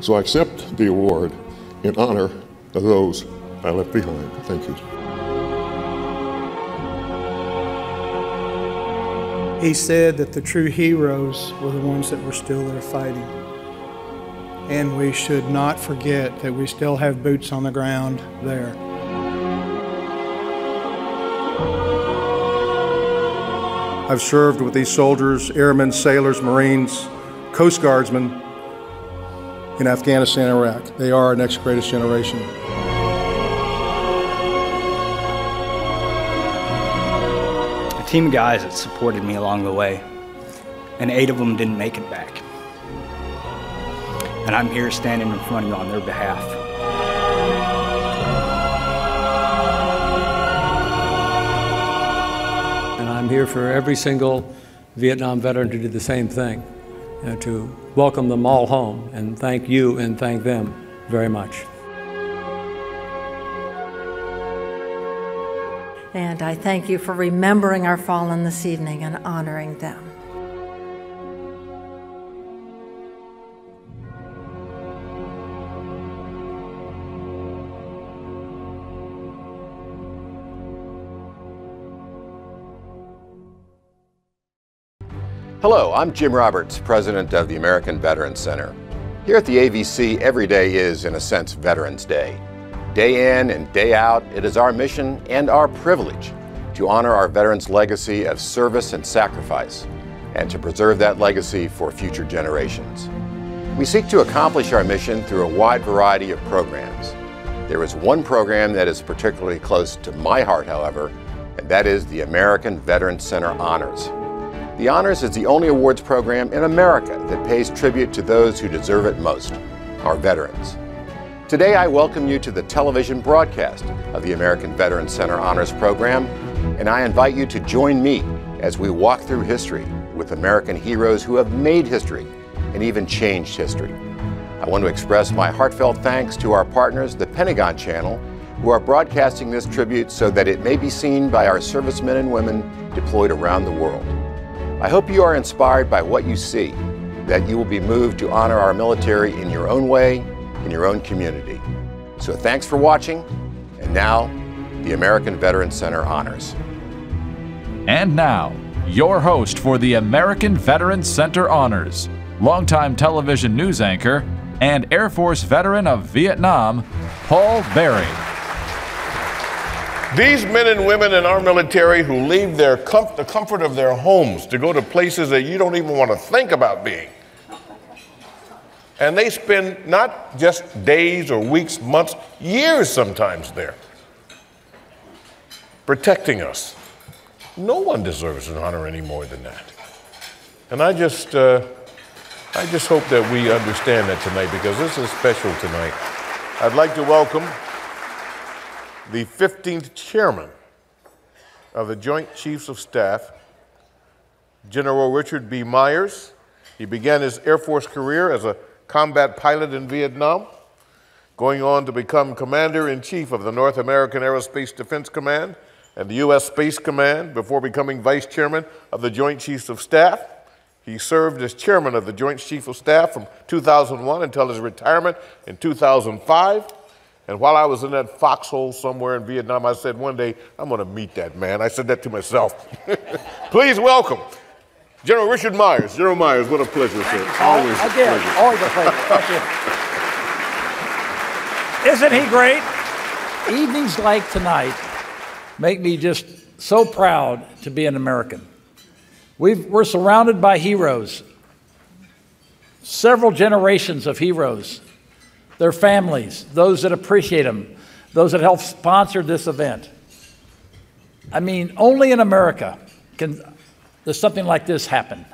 So I accept the award in honor of those I left behind. Thank you. He said that the true heroes were the ones that were still there fighting. And we should not forget that we still have boots on the ground there. I've served with these soldiers, airmen, sailors, Marines, Coast Guardsmen in Afghanistan and Iraq. They are our next greatest generation. A team of guys that supported me along the way, and 8 of them didn't make it back. And I'm here standing in front of you on their behalf. And I'm here for every single Vietnam veteran to do the same thing, to welcome them all home, and thank you and thank them very much. And I thank you for remembering our fallen this evening and honoring them. Hello, I'm Jim Roberts, president of the American Veterans Center. Here at the AVC, every day is, in a sense, Veterans Day. Day in and day out, it is our mission and our privilege to honor our veterans' legacy of service and sacrifice, and to preserve that legacy for future generations. We seek to accomplish our mission through a wide variety of programs. There is one program that is particularly close to my heart, however, and that is the American Veterans Center Honors. The Honors is the only awards program in America that pays tribute to those who deserve it most, our veterans. Today, I welcome you to the television broadcast of the American Veterans Center Honors Program, and I invite you to join me as we walk through history with American heroes who have made history and even changed history. I want to express my heartfelt thanks to our partners, the Pentagon Channel, who are broadcasting this tribute so that it may be seen by our servicemen and women deployed around the world. I hope you are inspired by what you see, that you will be moved to honor our military in your own way, in your own community. So thanks for watching, and now, the American Veterans Center Honors. And now, your host for the American Veterans Center Honors, longtime television news anchor and Air Force veteran of Vietnam, Paul Barry. These men and women in our military who leave the comfort of their homes to go to places that you don't even want to think about being. And they spend not just days or weeks, months, years sometimes there, protecting us. No one deserves an honor any more than that. And I just hope that we understand that tonight, because this is special tonight. I'd like to welcome the 15th chairman of the Joint Chiefs of Staff, General Richard B. Myers. He began his Air Force career as a combat pilot in Vietnam, going on to become Commander-in-Chief of the North American Aerospace Defense Command and the U.S. Space Command before becoming Vice Chairman of the Joint Chiefs of Staff. He served as Chairman of the Joint Chiefs of Staff from 2001 until his retirement in 2005. And while I was in that foxhole somewhere in Vietnam, I said, one day, I'm going to meet that man. I said that to myself. Please welcome General Richard Myers. General Myers, what a pleasure, sir. Always a pleasure. Always a pleasure. Thank you. Isn't he great? Evenings like tonight make me just so proud to be an American. We're surrounded by heroes, several generations of heroes. Their families, those that appreciate them, those that help sponsor this event. I mean, only in America does something like this happen.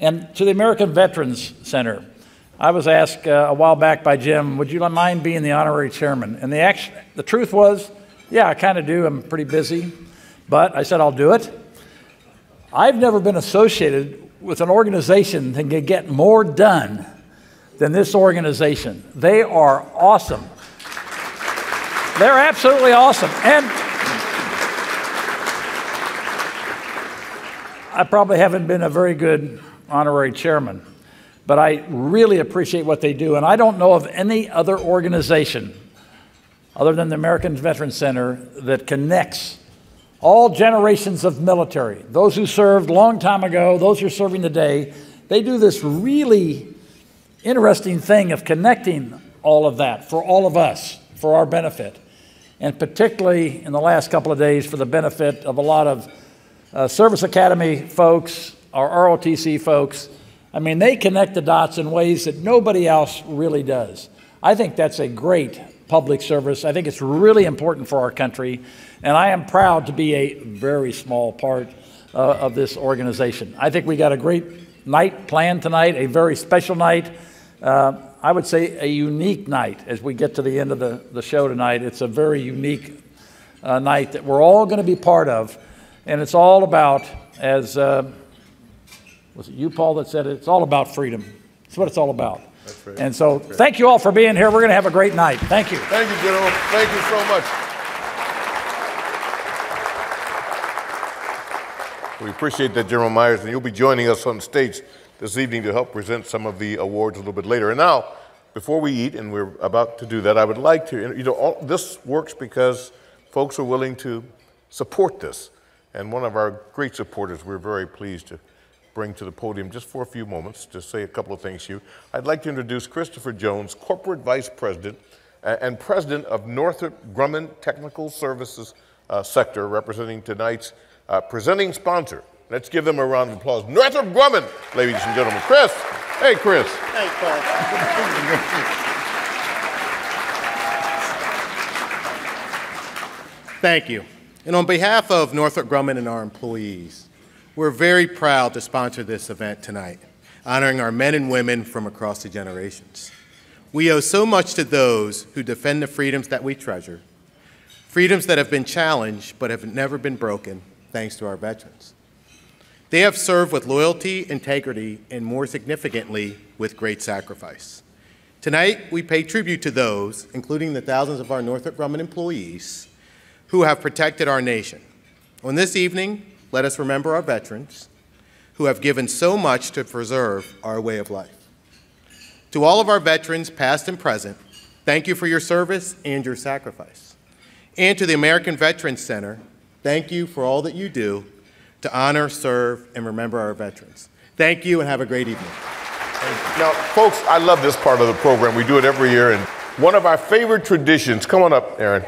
And to the American Veterans Center, I was asked a while back by Jim, would you mind being the honorary chairman? And the truth was, yeah, I kind of do. I'm pretty busy. But I said, I'll do it. I've never been associated with an organization that can get more done than this organization. They are awesome. They're absolutely awesome. And I probably haven't been a very good honorary chairman, but I really appreciate what they do. And I don't know of any other organization other than the American Veterans Center that connects all generations of military, those who served a long time ago, those who are serving today. They do this really interesting thing of connecting all of that for all of us, for our benefit, and particularly in the last couple of days for the benefit of a lot of Service Academy folks, our ROTC folks. I mean, they connect the dots in ways that nobody else really does. I think that's a great public service. I think it's really important for our country, and I am proud to be a very small part of this organization. I think we got a great night planned tonight, a very special night. I would say a unique night as we get to the end of the show tonight. It's a very unique night that we're all going to be part of, and it's all about, as was it you, Paul, that said it? It's all about freedom. That's what it's all about. That's right. And so thank you all for being here. We're going to have a great night. Thank you. Thank you, General. Thank you so much. We appreciate that, General Myers, and you'll be joining us on stage this evening to help present some of the awards a little bit later. And now, before we eat, and we're about to do that, I would like to, you know, all, this works because folks are willing to support this. And one of our great supporters we're very pleased to bring to the podium just for a few moments to say a couple of things to you. I'd like to introduce Christopher Jones, Corporate Vice President and President of Northrop Grumman Technical Services Sector, representing tonight's presenting sponsor. Let's give them a round of applause. Northrop Grumman, ladies and gentlemen. Chris. Hey, Chris. Hey, Paul. Thank you. And on behalf of Northrop Grumman and our employees, we're very proud to sponsor this event tonight, honoring our men and women from across the generations. We owe so much to those who defend the freedoms that we treasure, freedoms that have been challenged but have never been broken thanks to our veterans. They have served with loyalty, integrity, and more significantly, with great sacrifice. Tonight, we pay tribute to those, including the thousands of our Northrop Grumman employees, who have protected our nation. On this evening, let us remember our veterans, who have given so much to preserve our way of life. To all of our veterans, past and present, thank you for your service and your sacrifice. And to the American Veterans Center, thank you for all that you do to honor, serve, and remember our veterans. Thank you, and have a great evening. Now, folks, I love this part of the program. We do it every year, and one of our favorite traditions, come on up, Aaron,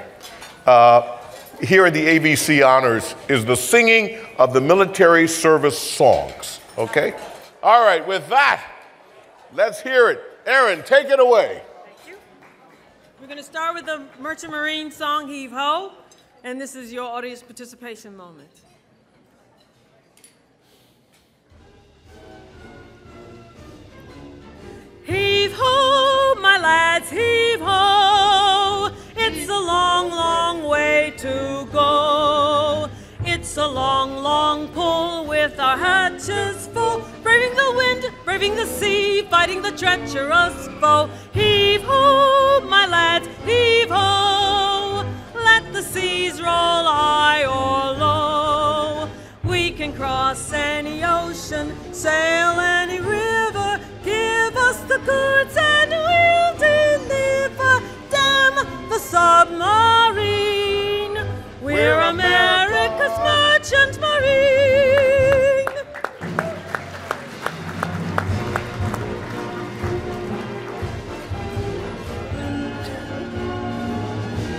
here at the AVC Honors is the singing of the military service songs, okay? All right, with that, let's hear it. Aaron, take it away. Thank you. We're gonna start with the Merchant Marine song, Heave Ho, and this is your audience participation moment. Heave ho, my lads, heave ho, it's a long, long way to go. It's a long, long pull with our hatches full, braving the wind, braving the sea, fighting the treacherous foe. Heave ho, my lads, heave ho, let the seas roll high or low. We can cross any ocean, sail any river, give us the goods and we'll deliver. Damn the submarine. We're America's merchant marine.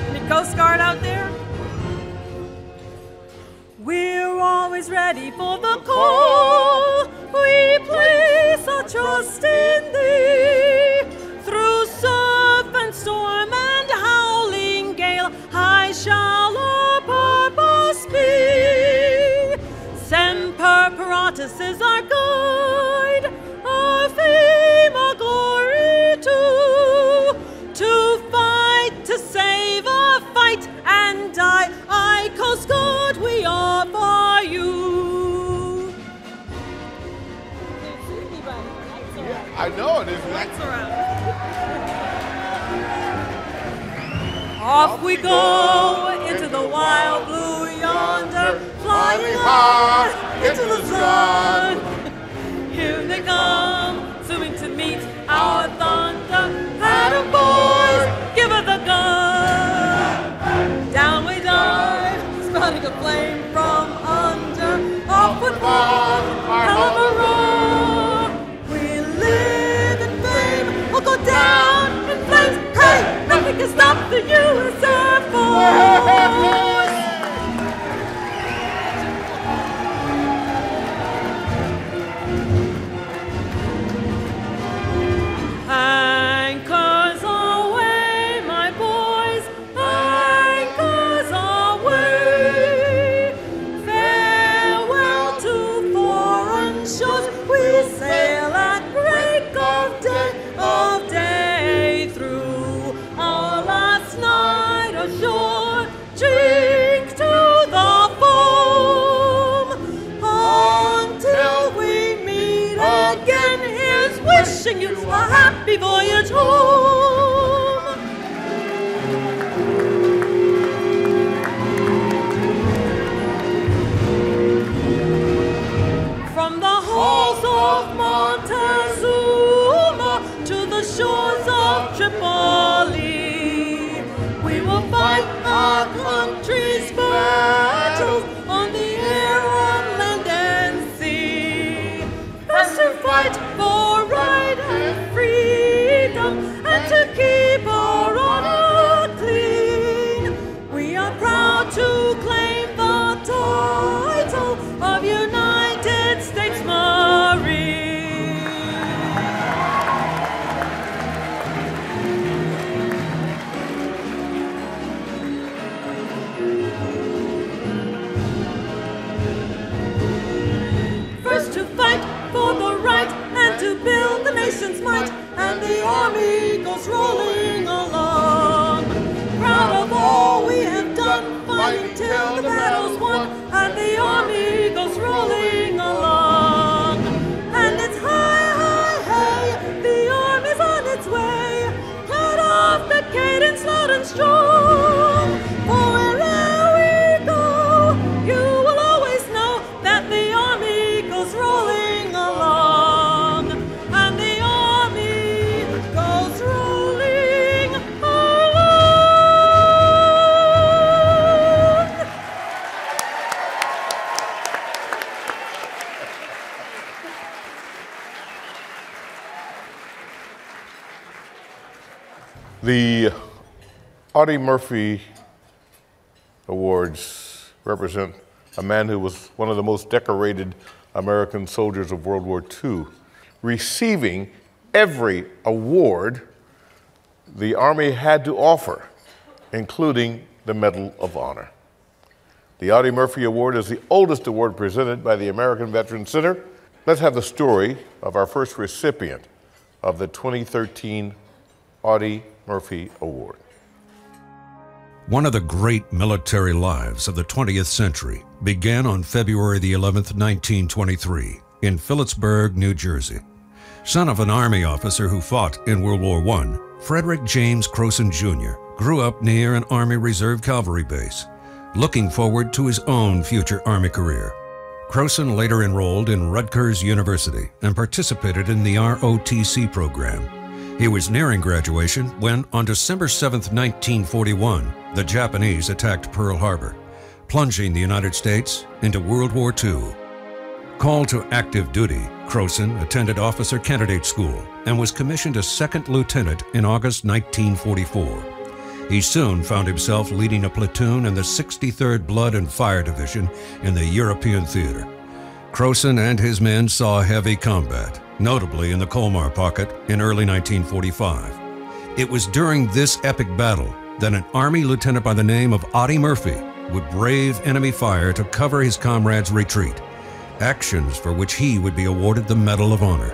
Any Coast Guard out there? We're always ready for the call. We place our trust in Thee. Through surf and storm and howling gale, high shall our purpose be. Semper Paratus is our guide, our fame, our glory too. To fight, to save, our fight and die. I, Coast Guard, we are by you. Yeah, I know it is. Lights are out. Off we go into the wild blue yonder, flying high into the sun. Here they come, zooming to me. wishing you a happy voyage home. From the halls of Montezuma to the shores of Tripoli, we will fight our country's battles on the air, on land, and sea. Press to fight for right and freedom, and to keep our honor clean. We are proud to claim the title of United States Marine. First to fight for the right and to build the nation's might, and the army goes rolling along. Proud of all we have done, fighting till the battle's won, and the army goes rolling along. And it's high, high, hey, the army's on its way. Cut off the cadence loud and strong. For wherever we go, you will always know that the army goes rolling along. And the army goes rolling along. The Audie Murphy Awards represent a man who was one of the most decorated American soldiers of World War II. Receiving every award the Army had to offer, including the Medal of Honor. The Audie Murphy Award is the oldest award presented by the American Veterans Center. Let's have the story of our first recipient of the 2013 Audie Murphy Award. One of the great military lives of the 20th century began on February the 11th, 1923, in Phillipsburg, New Jersey. Son of an Army officer who fought in World War I, Frederick James Kroesen Jr. grew up near an Army Reserve Cavalry base, looking forward to his own future Army career. Kroesen later enrolled in Rutgers University and participated in the ROTC program. He was nearing graduation when, on December 7, 1941, the Japanese attacked Pearl Harbor, plunging the United States into World War II. Called to active duty, Kroesen attended Officer Candidate School and was commissioned a second lieutenant in August 1944. He soon found himself leading a platoon in the 63rd Blood and Fire Division in the European Theater. Kroesen and his men saw heavy combat, notably in the Colmar Pocket in early 1945. It was during this epic battle that an Army lieutenant by the name of Audie Murphy would brave enemy fire to cover his comrades' retreat, actions for which he would be awarded the Medal of Honor.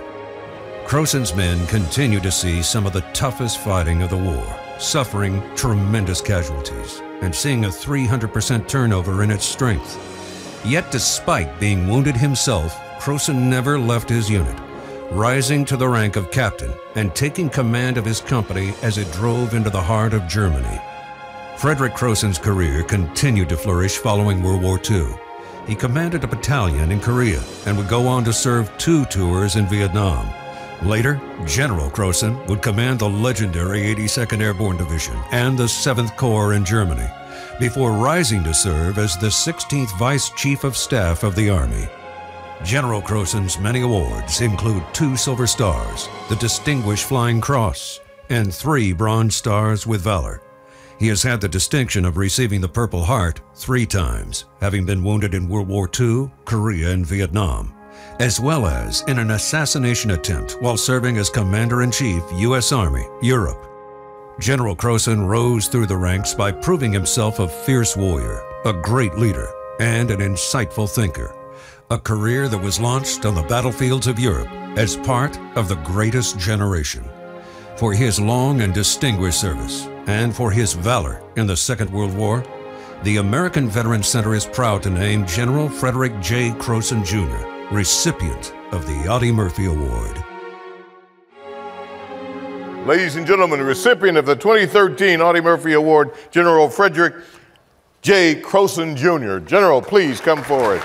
Kroesen's men continued to see some of the toughest fighting of the war, suffering tremendous casualties and seeing a 300% turnover in its strength. Yet despite being wounded himself, Kroesen never left his unit, rising to the rank of captain and taking command of his company as it drove into the heart of Germany. Frederick Kroesen's career continued to flourish following World War II. He commanded a battalion in Korea and would go on to serve 2 tours in Vietnam. Later, General Kroesen would command the legendary 82nd Airborne Division and the 7th Corps in Germany, before rising to serve as the 16th Vice Chief of Staff of the Army. General Kroesen's many awards include 2 Silver Stars, the Distinguished Flying Cross, and 3 Bronze Stars with Valor. He has had the distinction of receiving the Purple Heart 3 times, having been wounded in World War II, Korea, and Vietnam, as well as in an assassination attempt while serving as Commander-in-Chief, U.S. Army, Europe. General Kroesen rose through the ranks by proving himself a fierce warrior, a great leader, and an insightful thinker. A career that was launched on the battlefields of Europe as part of the Greatest Generation. For his long and distinguished service, and for his valor in the Second World War, the American Veterans Center is proud to name General Frederick J. Kroesen Jr., recipient of the Audie Murphy Award. Ladies and gentlemen, the recipient of the 2013 Audie Murphy Award, General Frederick J. Kroesen Jr. General, please come forward.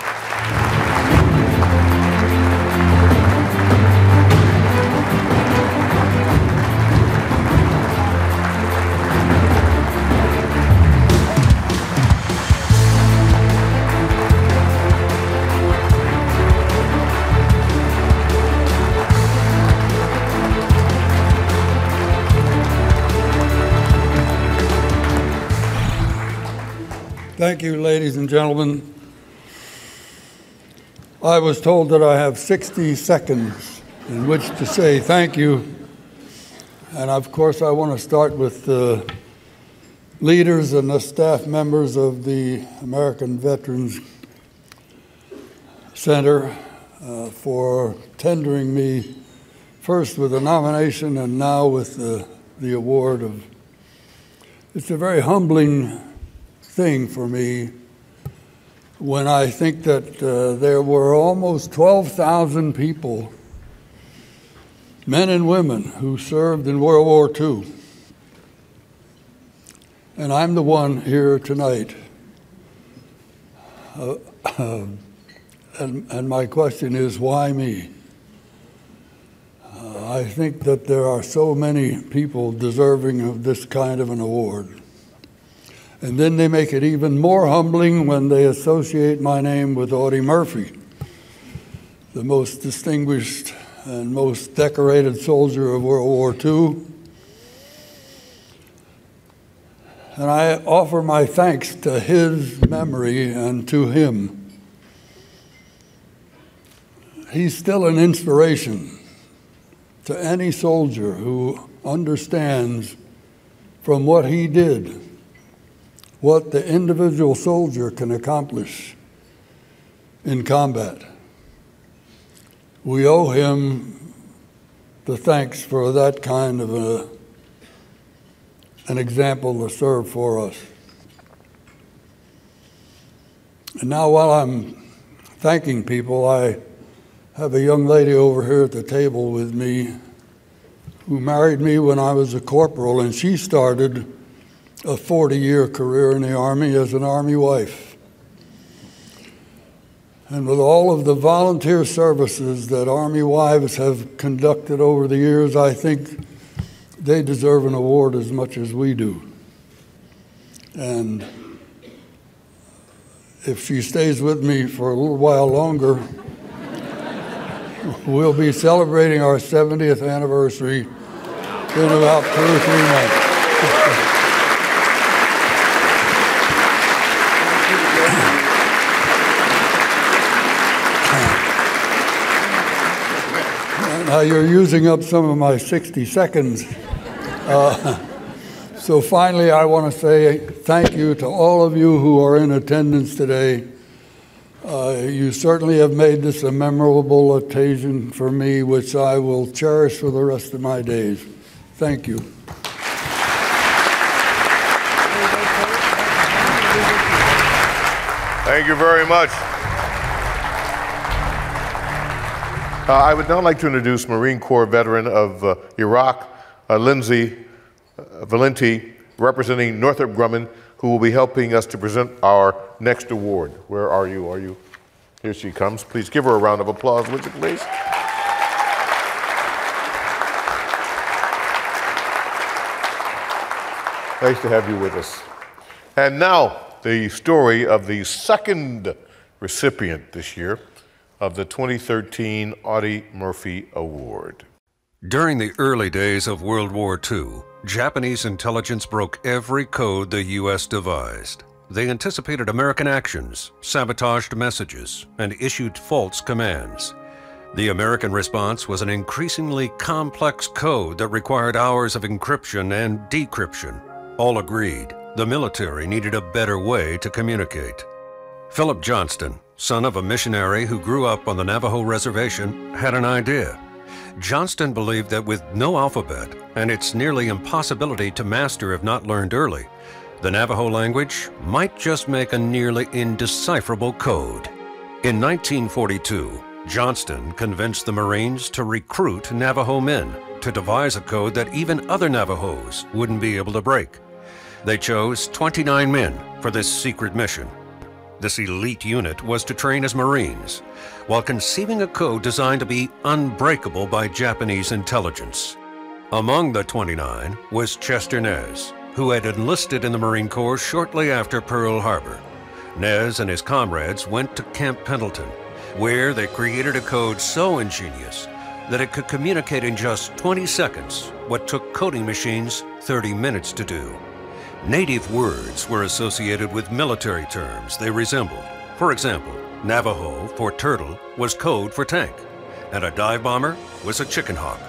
Thank you, ladies and gentlemen. I was told that I have 60 seconds in which to say thank you. And of course, I want to start with the leaders and the staff members of the American Veterans Center for tendering me first with a nomination and now with the award of. It's a very humbling thing for me when I think that there were almost 12,000 people, men and women, who served in World War II. And I'm the one here tonight. And my question is, why me? I think that there are so many people deserving of this kind of an award. And then they make it even more humbling when they associate my name with Audie Murphy, the most distinguished and most decorated soldier of World War II. And I offer my thanks to his memory and to him. He's still an inspiration to any soldier who understands from what he did what the individual soldier can accomplish in combat. We owe him the thanks for that kind of an example to serve for us. And now while I'm thanking people, I have a young lady over here at the table with me who married me when I was a corporal, and she started a 40-year career in the Army as an Army wife. And with all of the volunteer services that Army wives have conducted over the years, I think they deserve an award as much as we do. And if she stays with me for a little while longer, we'll be celebrating our 70th anniversary in about 2 or 3 months. You're using up some of my 60 seconds. So finally, I want to say thank you to all of you who are in attendance today. You certainly have made this a memorable occasion for me, which I will cherish for the rest of my days. Thank you. Thank you very much. I would now like to introduce Marine Corps veteran of Iraq, Lindsay Valenti, representing Northrop Grumman, who will be helping us to present our next award. Where are you? Are you? Here she comes. Please give her a round of applause, would you please? Nice to have you with us. And now, the story of the second recipient this year of the 2013 Audie Murphy Award. During the early days of World War II, Japanese intelligence broke every code the U.S. devised. They anticipated American actions, sabotaged messages, and issued false commands. The American response was an increasingly complex code that required hours of encryption and decryption. All agreed, the military needed a better way to communicate. Philip Johnston, son of a missionary who grew up on the Navajo reservation, had an idea. Johnston believed that with no alphabet and its nearly impossibility to master if not learned early, the Navajo language might just make a nearly indecipherable code. In 1942, Johnston convinced the Marines to recruit Navajo men to devise a code that even other Navajos wouldn't be able to break. They chose 29 men for this secret mission. This elite unit was to train as Marines, while conceiving a code designed to be unbreakable by Japanese intelligence. Among the 29 was Chester Nez, who had enlisted in the Marine Corps shortly after Pearl Harbor. Nez and his comrades went to Camp Pendleton, where they created a code so ingenious that it could communicate in just 20 seconds what took coding machines 30 minutes to do. Native words were associated with military terms they resembled. For example, Navajo for turtle was code for tank, and a dive bomber was a chicken hawk.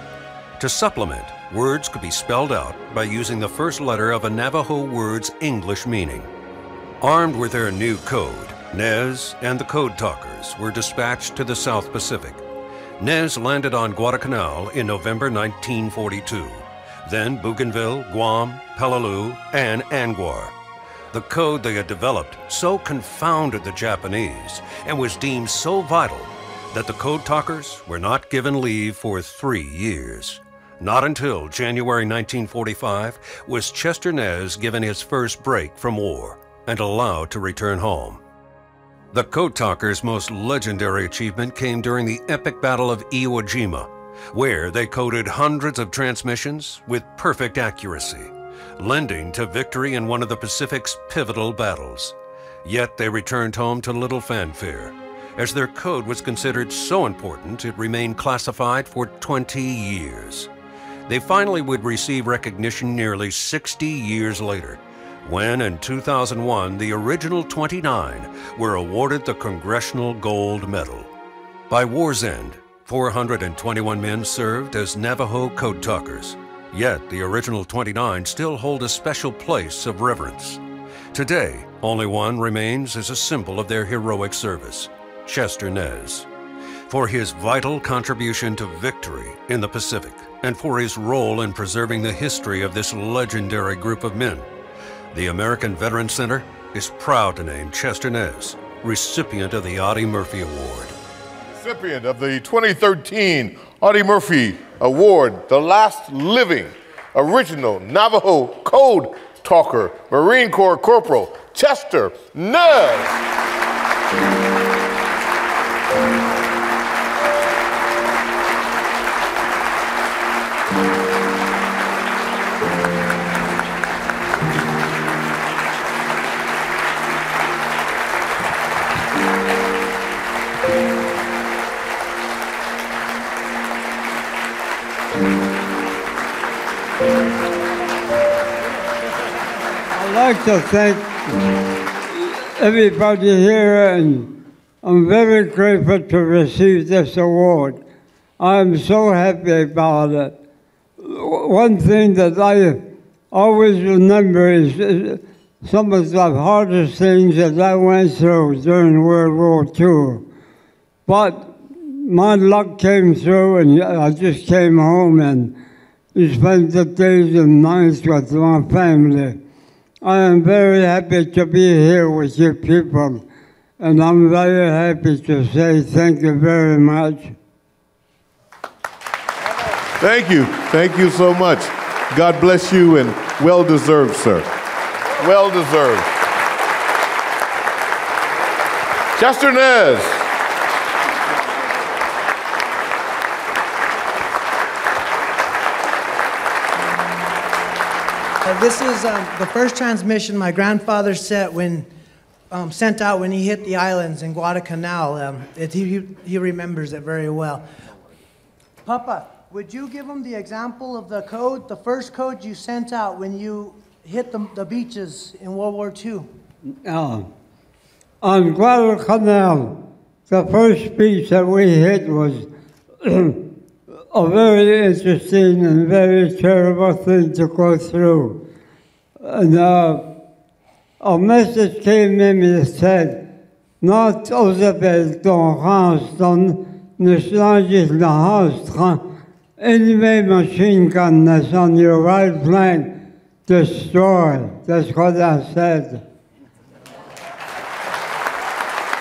To supplement, words could be spelled out by using the first letter of a Navajo word's English meaning. Armed with their new code, Nez and the Code Talkers were dispatched to the South Pacific. Nez landed on Guadalcanal in November 1942, then Bougainville, Guam, Peleliu, and Anguar. The code they had developed so confounded the Japanese and was deemed so vital that the Code Talkers were not given leave for 3 years. Not until January 1945 was Chester Nez given his first break from war and allowed to return home. The Code Talkers' most legendary achievement came during the epic Battle of Iwo Jima, where they coded hundreds of transmissions with perfect accuracy, lending to victory in one of the Pacific's pivotal battles. Yet they returned home to little fanfare, as their code was considered so important it remained classified for 20 years. They finally would receive recognition nearly 60 years later, when in 2001 the original 29 were awarded the Congressional Gold Medal. By war's end, 421 men served as Navajo Code Talkers, yet the original 29 still hold a special place of reverence. Today, only one remains as a symbol of their heroic service, Chester Nez, for his vital contribution to victory in the Pacific and for his role in preserving the history of this legendary group of men. The American Veterans Center is proud to name Chester Nez recipient of the Audie Murphy Award. Recipient of the 2013 Audie Murphy Award, the last living original Navajo Code Talker, Marine Corps Corporal Chester Nez. I'd like to thank everybody here, and I'm very grateful to receive this award. I'm so happy about it. One thing that I always remember is some of the hardest things that I went through during World War II. But my luck came through, and I just came home and spent the days and nights with my family. I am very happy to be here with you people, and I'm very happy to say thank you very much. Thank you so much. God bless you, and well deserved, sir. Well deserved. Chester Nez. This is the first transmission my grandfather sent out when he hit the islands in Guadalcanal. He remembers it very well. Papa, would you give him the example of the code, the first code you sent out when you hit the beaches in World War II? On Guadalcanal, the first beach that we hit was a very interesting and very terrible thing to go through. And a message came in and said, "Not Elizabeth Doranston, Nishnajis Nahastra, anyway machine gun that's on your right flank, destroy." That's what I said.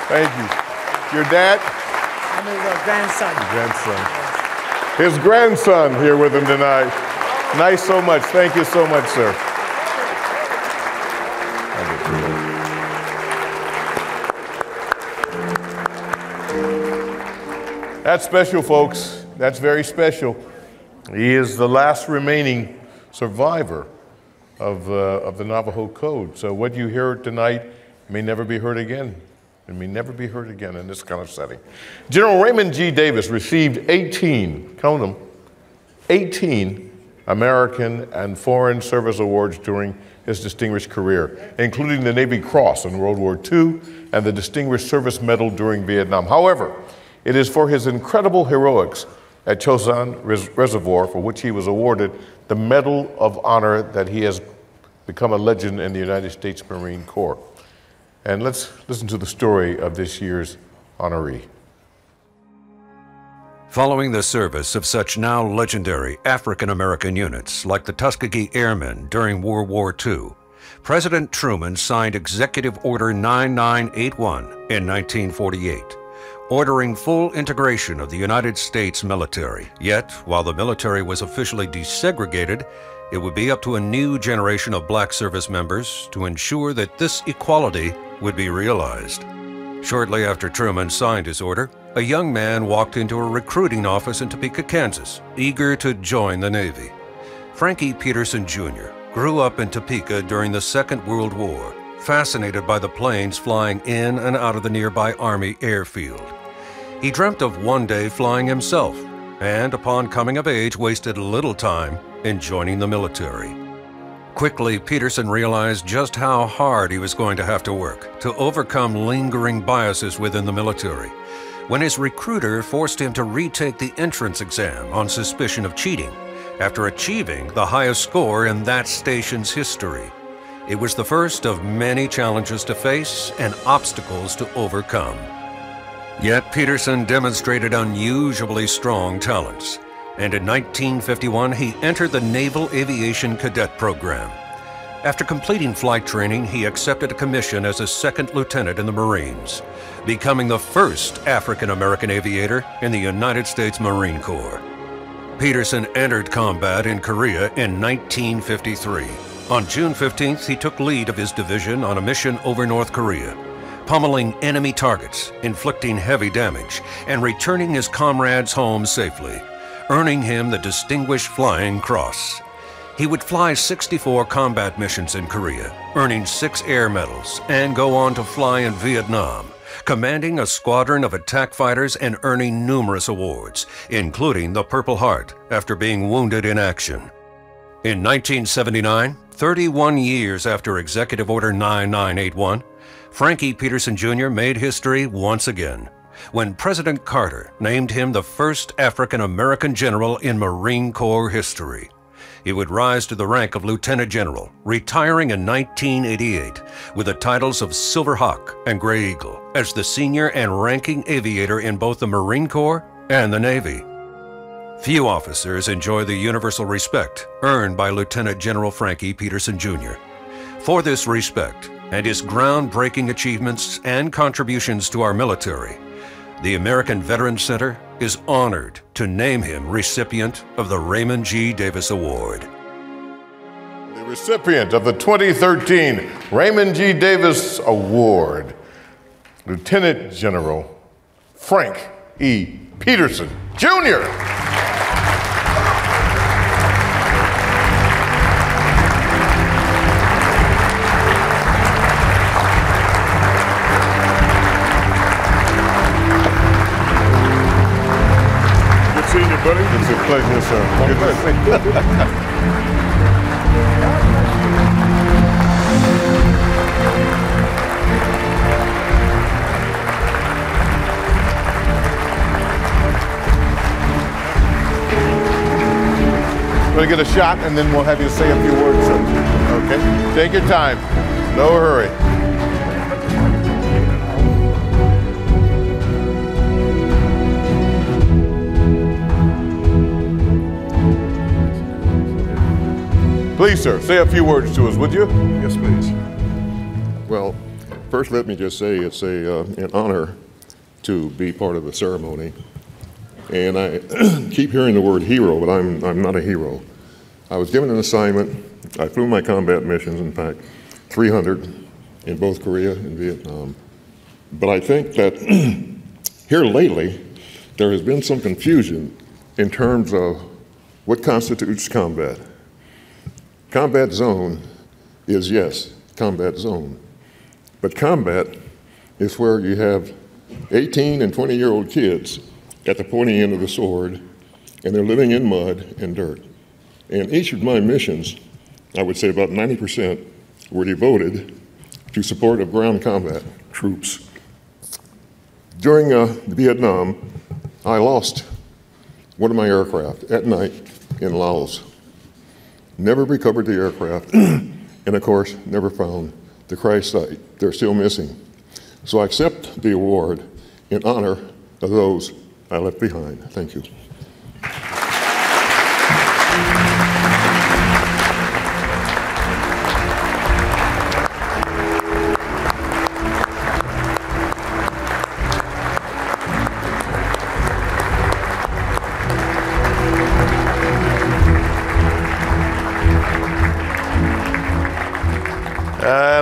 Thank you. Your dad? I'm his grandson. Your grandson. his grandson here with him tonight. Nice so much. Thank you so much, sir. That's special, folks. That's very special. He is the last remaining survivor of the Navajo Code. So what you hear tonight may never be heard again. It may never be heard again in this kind of setting. General Raymond G. Davis received 18, count them, 18 American and Foreign Service Awards during his distinguished career, including the Navy Cross in World War II and the Distinguished Service Medal during Vietnam. However, it is for his incredible heroics at Chosin Reservoir, for which he was awarded the Medal of Honor, that he has become a legend in the United States Marine Corps. And let's listen to the story of this year's honoree. Following the service of such now legendary African-American units like the Tuskegee Airmen during World War II, President Truman signed Executive Order 9981 in 1948. Ordering full integration of the United States military. Yet, while the military was officially desegregated, it would be up to a new generation of black service members to ensure that this equality would be realized. Shortly after Truman signed his order, a young man walked into a recruiting office in Topeka, Kansas, eager to join the Navy. Frank E. Petersen Jr. grew up in Topeka during the Second World War, fascinated by the planes flying in and out of the nearby Army airfield. He dreamt of one day flying himself, and upon coming of age, wasted little time in joining the military. Quickly, Petersen realized just how hard he was going to have to work to overcome lingering biases within the military, when his recruiter forced him to retake the entrance exam on suspicion of cheating after achieving the highest score in that station's history. It was the first of many challenges to face and obstacles to overcome. Yet Petersen demonstrated unusually strong talents, and in 1951 he entered the Naval Aviation Cadet Program. After completing flight training, he accepted a commission as a second lieutenant in the Marines, becoming the first African-American aviator in the United States Marine Corps. Petersen entered combat in Korea in 1953. On June 15th, he took lead of his division on a mission over North Korea, pummeling enemy targets, inflicting heavy damage, and returning his comrades home safely, earning him the Distinguished Flying Cross. He would fly 64 combat missions in Korea, earning 6 air medals, and go on to fly in Vietnam, commanding a squadron of attack fighters and earning numerous awards, including the Purple Heart, after being wounded in action. In 1979, 31 years after Executive Order 9981, Frank E. Petersen Jr. made history once again when President Carter named him the first African-American general in Marine Corps history. He would rise to the rank of lieutenant general, retiring in 1988 with the titles of Silver Hawk and Gray Eagle as the senior and ranking aviator in both the Marine Corps and the Navy. Few officers enjoy the universal respect earned by Lieutenant General Frank E. Petersen Jr. For this respect and his groundbreaking achievements and contributions to our military, the American Veterans Center is honored to name him recipient of the Raymond G. Davis Award. The recipient of the 2013 Raymond G. Davis Award, Lieutenant General Frank E. Petersen Jr. Buddy, it's a pleasure, sir. Good to see you. We're going to get a shot, and then we'll have you say a few words, sir. Okay? Take your time. No hurry. Please, sir, say a few words to us, would you? Yes, please. Well, first let me just say it's an honor to be part of the ceremony And I keep hearing the word hero, but I'm not a hero. I was given an assignment. I flew my combat missions, in fact, 300 in both Korea and Vietnam. But I think that here lately, there has been some confusion in terms of what constitutes combat. Combat zone is, yes, combat zone. But combat is where you have 18 and 20-year-old kids at the pointy end of the sword, and they're living in mud and dirt. And each of my missions, I would say about 90% were devoted to support of ground combat troops. During Vietnam, I lost one of my aircraft at night in Laos. Never recovered the aircraft, and of course, never found the crash site. They're still missing. So I accept the award in honor of those I left behind. Thank you.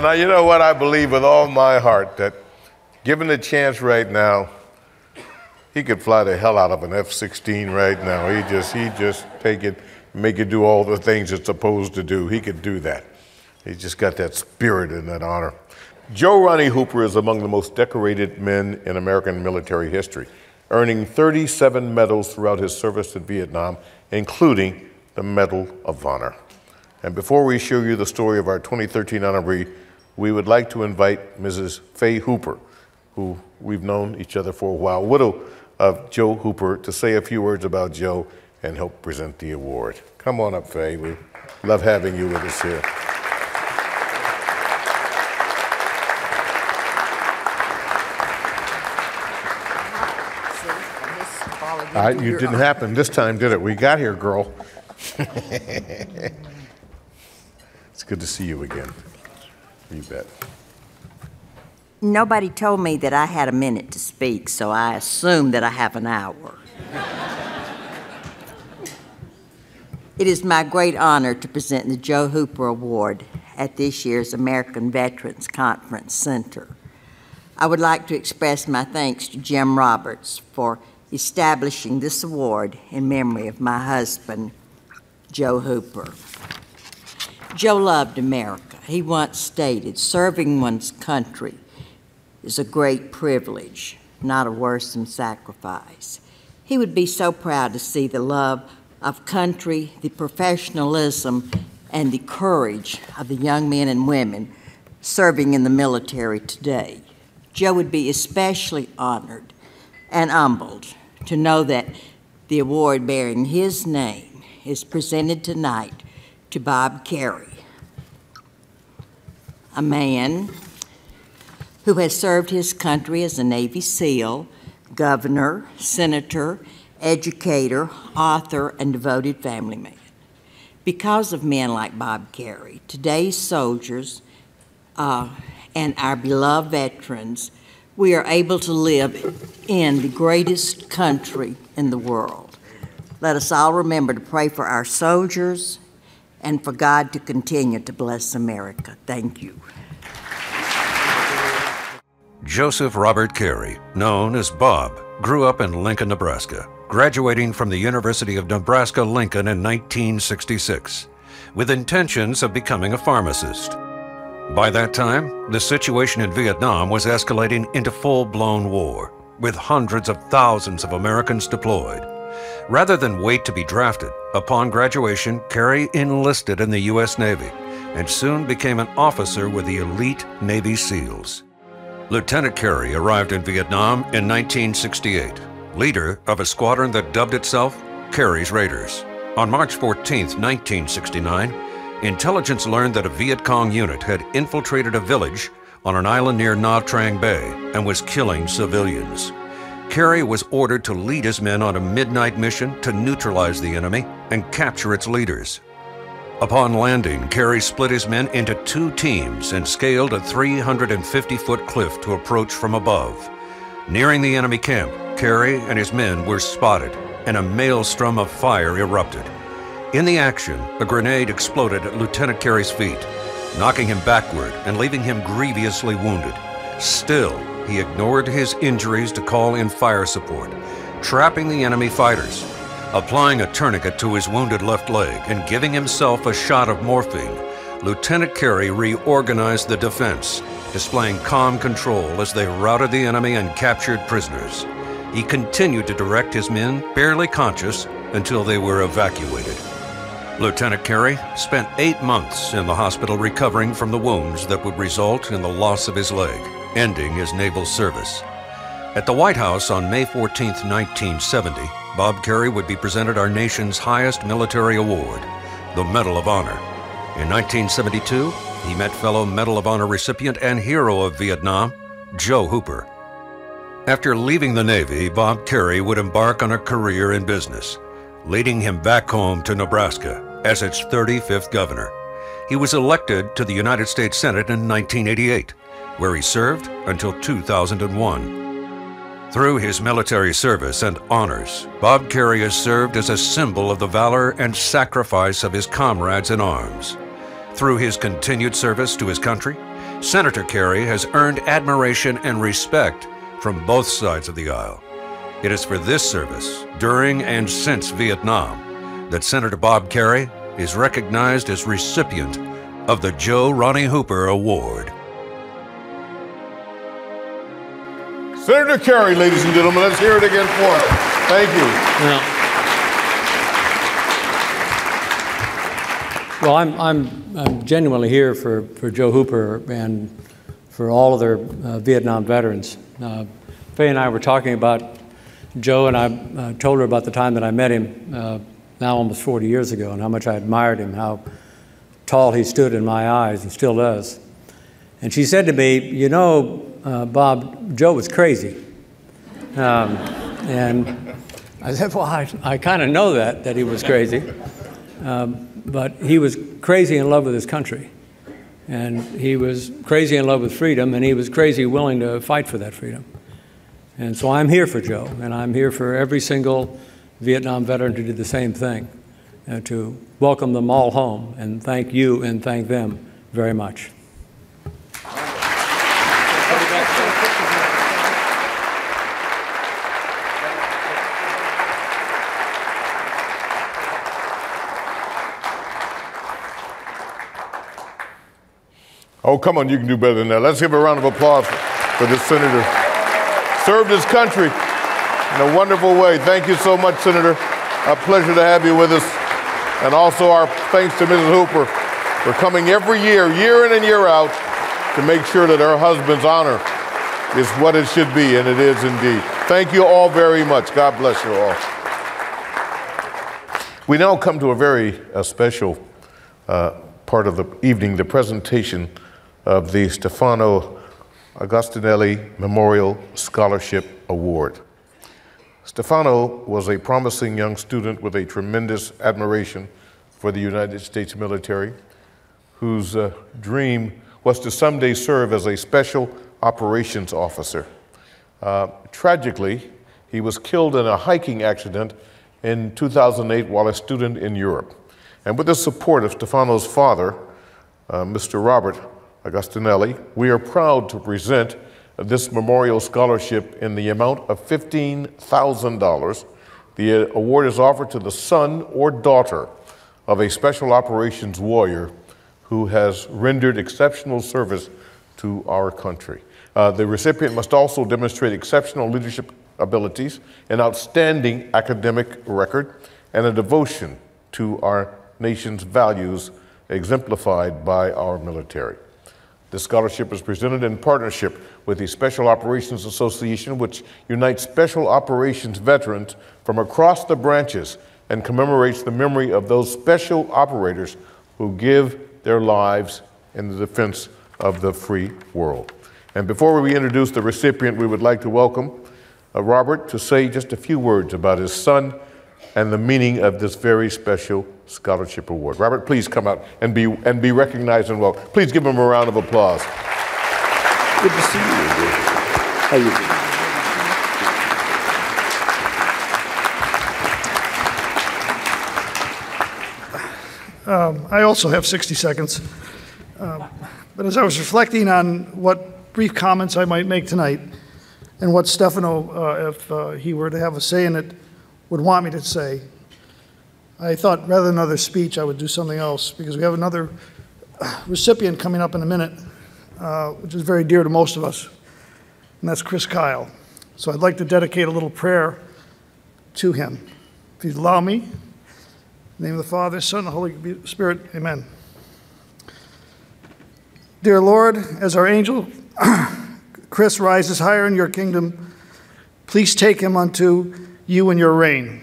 Now, you know what, I believe with all my heart that given the chance right now, he could fly the hell out of an F-16 right now. He just take it, make it do all the things it's supposed to do. He could do that. He's just got that spirit and that honor. Joe Ronnie Hooper is among the most decorated men in American military history, earning 37 medals throughout his service in Vietnam, including the Medal of Honor. And before we show you the story of our 2013 honoree, we would like to invite Mrs. Faye Hooper, who we've known each other for a while, widow of Joe Hooper, to say a few words about Joe and help present the award. Come on up, Faye. We love having you with us here. You didn't happen this time, did it? We got here, girl. It's good to see you again. You bet. Nobody told me that I had a minute to speak, so I assume that I have an hour. It is my great honor to present the Joe Hooper Award at this year's American Veterans Conference Center. I would like to express my thanks to Jim Roberts for establishing this award in memory of my husband, Joe Hooper. Joe loved America. He once stated, serving one's country is a great privilege, not a worrisome sacrifice. He would be so proud to see the love of country, the professionalism, and the courage of the young men and women serving in the military today. Joe would be especially honored and humbled to know that the award bearing his name is presented tonight to Bob Kerrey, a man who has served his country as a Navy SEAL, governor, senator, educator, author, and devoted family man. Because of men like Bob Kerrey, today's soldiers and our beloved veterans, we are able to live in the greatest country in the world. Let us all remember to pray for our soldiers, and for God to continue to bless America. Thank you. Joseph Robert Kerrey, known as Bob, grew up in Lincoln, Nebraska, graduating from the University of Nebraska-Lincoln in 1966, with intentions of becoming a pharmacist. By that time, the situation in Vietnam was escalating into full-blown war, with hundreds of thousands of Americans deployed. Rather than wait to be drafted, upon graduation, Kerrey enlisted in the U.S. Navy and soon became an officer with the elite Navy SEALs. Lieutenant Kerrey arrived in Vietnam in 1968, leader of a squadron that dubbed itself Kerrey's Raiders. On March 14, 1969, intelligence learned that a Viet Cong unit had infiltrated a village on an island near Nha Trang Bay and was killing civilians. Kerrey was ordered to lead his men on a midnight mission to neutralize the enemy and capture its leaders. Upon landing, Kerrey split his men into two teams and scaled a 350-foot cliff to approach from above. Nearing the enemy camp, Kerrey and his men were spotted, and a maelstrom of fire erupted. In the action, a grenade exploded at Lieutenant Kerrey's feet, knocking him backward and leaving him grievously wounded. Still, he ignored his injuries to call in fire support, trapping the enemy fighters. Applying a tourniquet to his wounded left leg and giving himself a shot of morphine, Lieutenant Kerrey reorganized the defense, displaying calm control as they routed the enemy and captured prisoners. He continued to direct his men, barely conscious, until they were evacuated. Lieutenant Kerrey spent 8 months in the hospital recovering from the wounds that would result in the loss of his leg, ending his naval service. At the White House on May 14, 1970, Bob Kerrey would be presented our nation's highest military award, the Medal of Honor. In 1972, he met fellow Medal of Honor recipient and hero of Vietnam, Joe Hooper. After leaving the Navy, Bob Kerrey would embark on a career in business, leading him back home to Nebraska as its 35th governor. He was elected to the United States Senate in 1988, where he served until 2001. Through his military service and honors, Bob Kerrey has served as a symbol of the valor and sacrifice of his comrades in arms. Through his continued service to his country, Senator Kerrey has earned admiration and respect from both sides of the aisle. It is for this service, during and since Vietnam, that Senator Bob Kerrey is recognized as recipient of the Joe Ronnie Hooper Award. Senator Kerrey, ladies and gentlemen, let's hear it again for him. Thank you. Well, I'm genuinely here for Joe Hooper and for all of their Vietnam veterans. Faye and I were talking about Joe, and I told her about the time that I met him now almost 40 years ago and how much I admired him, how tall he stood in my eyes, and still does. And she said to me, you know, Bob, Joe was crazy. And I said, well, I kind of know that he was crazy. But he was crazy in love with his country. And he was crazy in love with freedom, and he was crazy willing to fight for that freedom. And so I'm here for Joe, and I'm here for every single Vietnam veteran to do the same thing, to welcome them all home, and thank you and thank them very much. Oh, come on, you can do better than that. Let's give a round of applause for this senator. Served his country in a wonderful way. Thank you so much, Senator. A pleasure to have you with us. And also our thanks to Mrs. Hooper for coming every year, year in and year out, to make sure that her husband's honor is what it should be, and it is indeed. Thank you all very much. God bless you all. We now come to a very special part of the evening, the presentation of the Stefano Agostinelli Memorial Scholarship Award. Stefano was a promising young student with a tremendous admiration for the United States military, whose dream was to someday serve as a special operations officer. Tragically, he was killed in a hiking accident in 2008 while a student in Europe. And with the support of Stefano's father, Mr. Robert Agostinelli, we are proud to present this memorial scholarship in the amount of $15,000. The award is offered to the son or daughter of a special operations warrior who has rendered exceptional service to our country. The recipient must also demonstrate exceptional leadership abilities, an outstanding academic record, and a devotion to our nation's values exemplified by our military. This scholarship is presented in partnership with the Special Operations Association, which unites special operations veterans from across the branches and commemorates the memory of those special operators who give their lives in the defense of the free world. And before we introduce the recipient, we would like to welcome Robert to say just a few words about his son and the meaning of this very special scholarship award. Robert, please come out and be recognized and welcome. Please give him a round of applause. Good to see you. How are you doing? I also have 60 seconds. But as I was reflecting on what brief comments I might make tonight and what Stefano, if he were to have a say in it, would want me to say, I thought rather than another speech, I would do something else, because we have another recipient coming up in a minute, which is very dear to most of us, and that's Chris Kyle. So I'd like to dedicate a little prayer to him. If you'd allow me, in the name of the Father, Son, and the Holy Spirit, amen. Dear Lord, as our angel Chris rises higher in your kingdom, please take him unto you in your reign.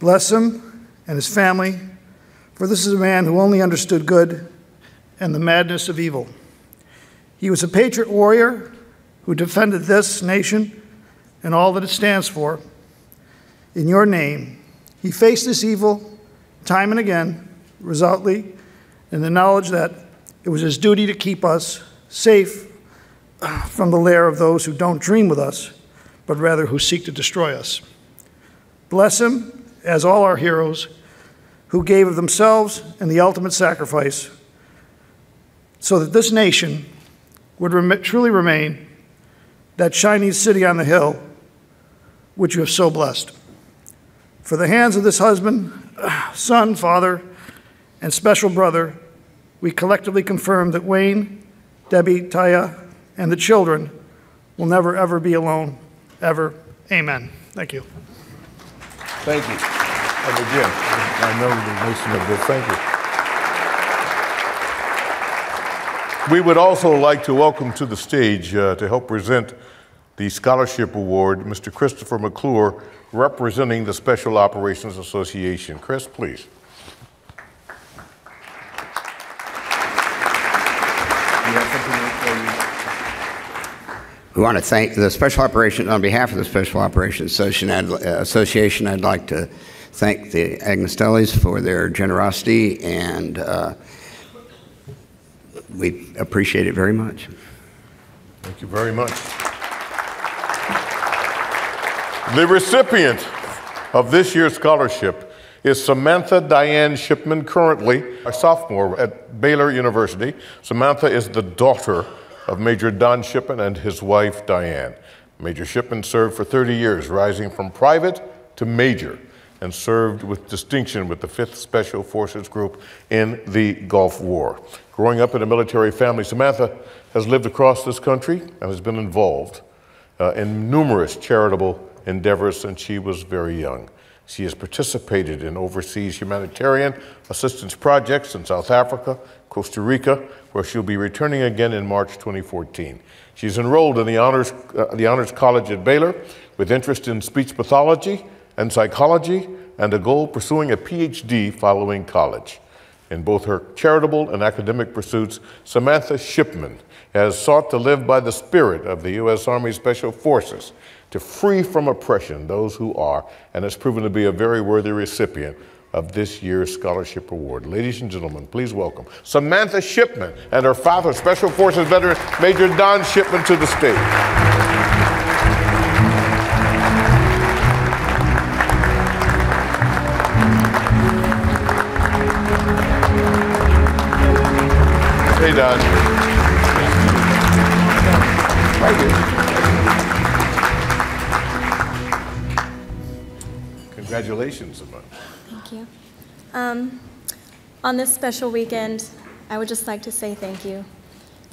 Bless him and his family, for this is a man who only understood good and the madness of evil. He was a patriot warrior who defended this nation and all that it stands for. In your name, he faced this evil time and again, resolutely, in the knowledge that it was his duty to keep us safe from the lair of those who don't dream with us, but rather who seek to destroy us. Bless him, as all our heroes, who gave of themselves and the ultimate sacrifice, so that this nation would truly remain that shining city on the hill which you have so blessed. For the hands of this husband, son, father, and special brother, we collectively confirm that Wayne, Debbie, Taya, and the children will never, ever be alone, ever. Amen. Thank you. Thank you. And again, I know the nation of this. Thank you. We would also like to welcome to the stage to help present the Scholarship Award, Mr. Christopher McClure, representing the Special Operations Association. Chris, please. We want to thank the Special Operations, on behalf of the Special Operations Association, I'd like to thank the Agnostellis for their generosity, and we appreciate it very much. Thank you very much. The recipient of this year's scholarship is Samantha Diane Shipman, currently a sophomore at Baylor University. Samantha is the daughter of Major Don Shipman and his wife, Diane. Major Shipman served for 30 years, rising from private to major, and served with distinction with the 5th Special Forces Group in the Gulf War. Growing up in a military family, Samantha has lived across this country and has been involved in numerous charitable endeavors since she was very young. She has participated in overseas humanitarian assistance projects in South Africa, Costa Rica, where she'll be returning again in March 2014. She's enrolled in the Honors College at Baylor with interest in speech pathology and psychology, and a goal pursuing a PhD following college. In both her charitable and academic pursuits, Samantha Shipman has sought to live by the spirit of the U.S. Army Special Forces, to free from oppression those who are, and has proven to be a very worthy recipient of this year's Scholarship Award. Ladies and gentlemen, please welcome Samantha Shipman and her father, Special Forces veteran Major Don Shipman, to the stage. Hey, Don. Congratulations, Samantha. Thank you. On this special weekend, I would just like to say thank you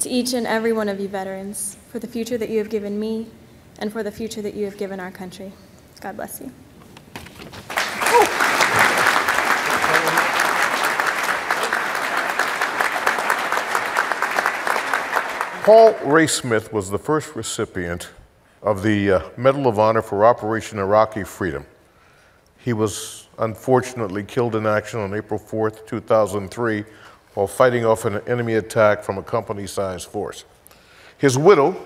to each and every one of you veterans for the future that you have given me and for the future that you have given our country. God bless you. Paul Ray Smith was the first recipient of the Medal of Honor for Operation Iraqi Freedom. He was unfortunately killed in action on April 4th, 2003, while fighting off an enemy attack from a company-sized force. His widow,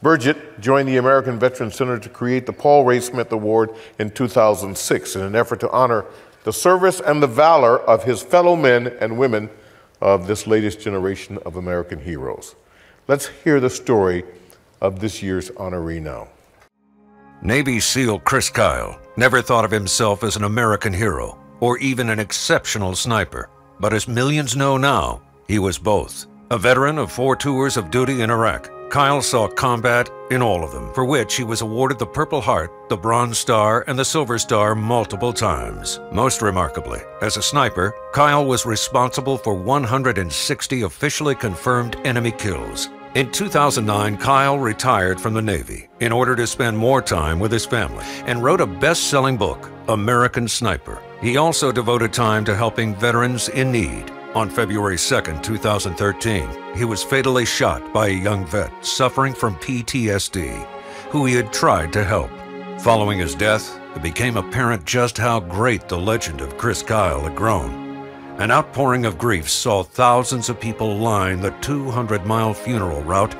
Bridget, joined the American Veterans Center to create the Paul Ray Smith Award in 2006 in an effort to honor the service and the valor of his fellow men and women of this latest generation of American heroes. Let's hear the story of this year's honoree now. Navy SEAL Chris Kyle never thought of himself as an American hero, or even an exceptional sniper, but as millions know now, he was both. A veteran of 4 tours of duty in Iraq, Kyle saw combat in all of them, for which he was awarded the Purple Heart, the Bronze Star, and the Silver Star multiple times. Most remarkably, as a sniper, Kyle was responsible for 160 officially confirmed enemy kills. In 2009, Kyle retired from the Navy in order to spend more time with his family and wrote a best-selling book, American Sniper. He also devoted time to helping veterans in need. On February 2, 2013, he was fatally shot by a young vet suffering from PTSD, who he had tried to help. Following his death, it became apparent just how great the legend of Chris Kyle had grown. An outpouring of grief saw thousands of people line the 200-mile funeral route